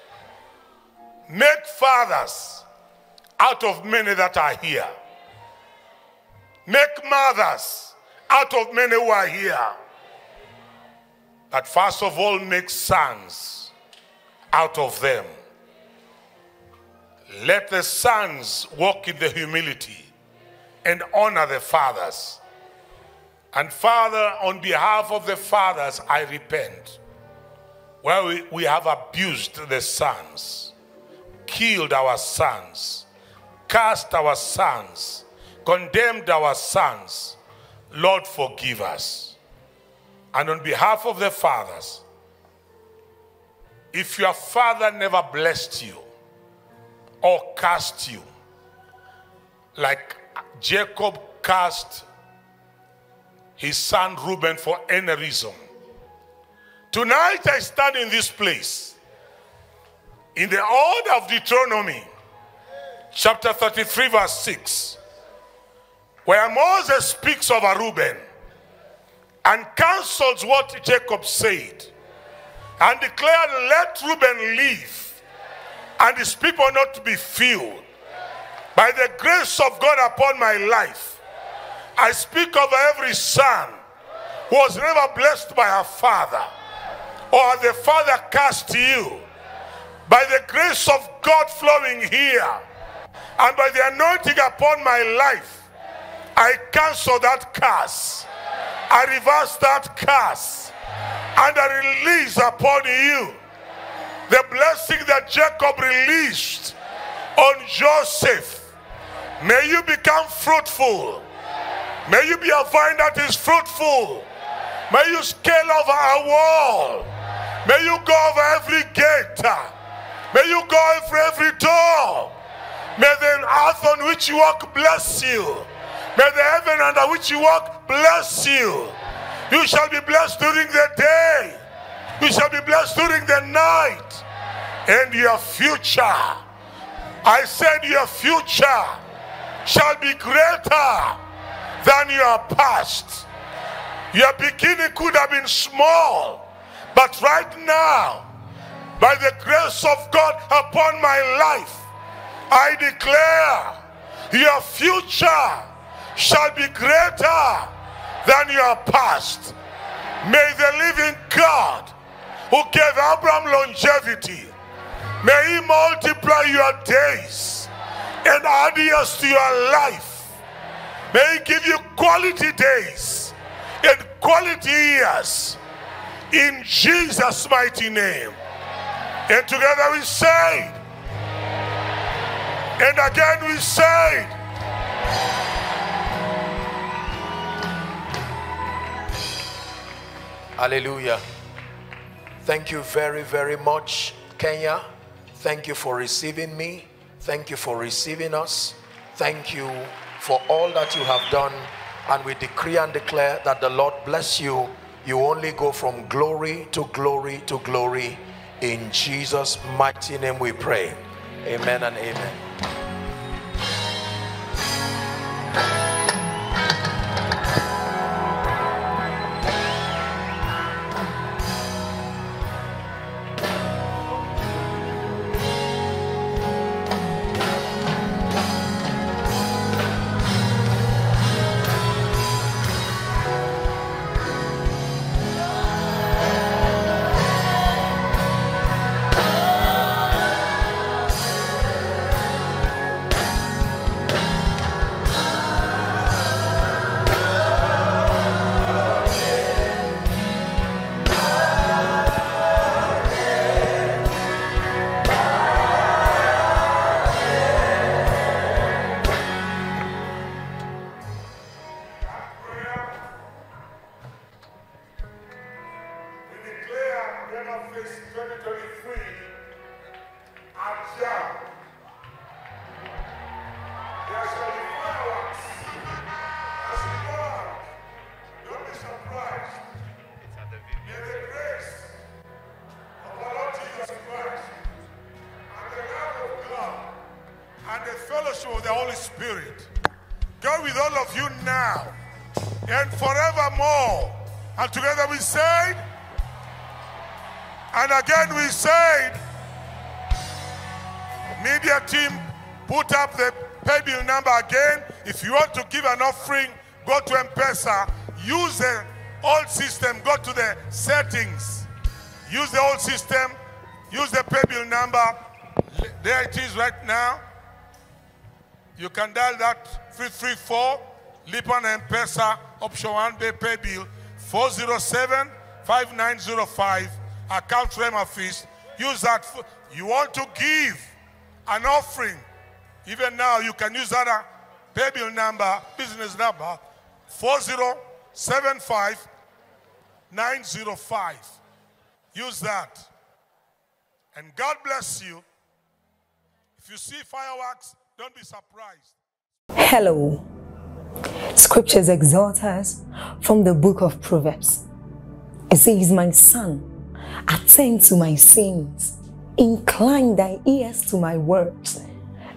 Make fathers out of many that are here. Make mothers out of many who are here. But first of all, make sons out of them. Let the sons walk in the humility and honor the fathers. And Father, on behalf of the fathers, I repent. Where we have abused the sons, killed our sons, cast our sons, condemned our sons, Lord, forgive us. And on behalf of the fathers, if your father never blessed you or cast you, like Jacob cast his son Reuben for any reason, tonight I stand in this place, in the order of Deuteronomy, chapter 33, verse 6, where Moses speaks of a Reuben and cancels what Jacob said and declared, let Reuben live and his people not be few. By the grace of God upon my life, I speak over every son who was never blessed by her father, or the father cast you. By the grace of God flowing here, and by the anointing upon my life, I cancel that curse. I reverse that curse. And I release upon you the blessing that Jacob released on Joseph. May you become fruitful. May you be a vine that is fruitful. May you scale over a wall. May you go over every gate. May you go in for every door. May the earth on which you walk bless you. May the heaven under which you walk bless you. You shall be blessed during the day. You shall be blessed during the night. And your future, I said your future, shall be greater than your past. Your beginning could have been small, but right now, by the grace of God upon my life, I declare your future shall be greater than your past. May the living God who gave Abraham longevity, may he multiply your days and add years to your life. May he give you quality days and quality years in Jesus' mighty name. And together we say, and again we say, hallelujah. Thank you very, very much, Kenya. Thank you for receiving me. Thank you for receiving us. Thank you for all that you have done. And we decree and declare that the Lord bless you. You only go from glory to glory to glory. In Jesus' mighty name we pray. Amen and amen. If you want to give an offering, go to M-Pesa, use the old system, go to the settings, use the old system, use the pay bill number, there it is right now. You can dial that 334, Lipa na M-Pesa, option 1 pay bill, 407-5905, account Rema Fest. Use that. You want to give an offering, even now you can use that pay bill number, business number, 407-5905. Use that. And God bless you. If you see fireworks, don't be surprised. Hello. Scriptures exhort us from the book of Proverbs. It says, my son, attend to my sins. Incline thy ears to my words.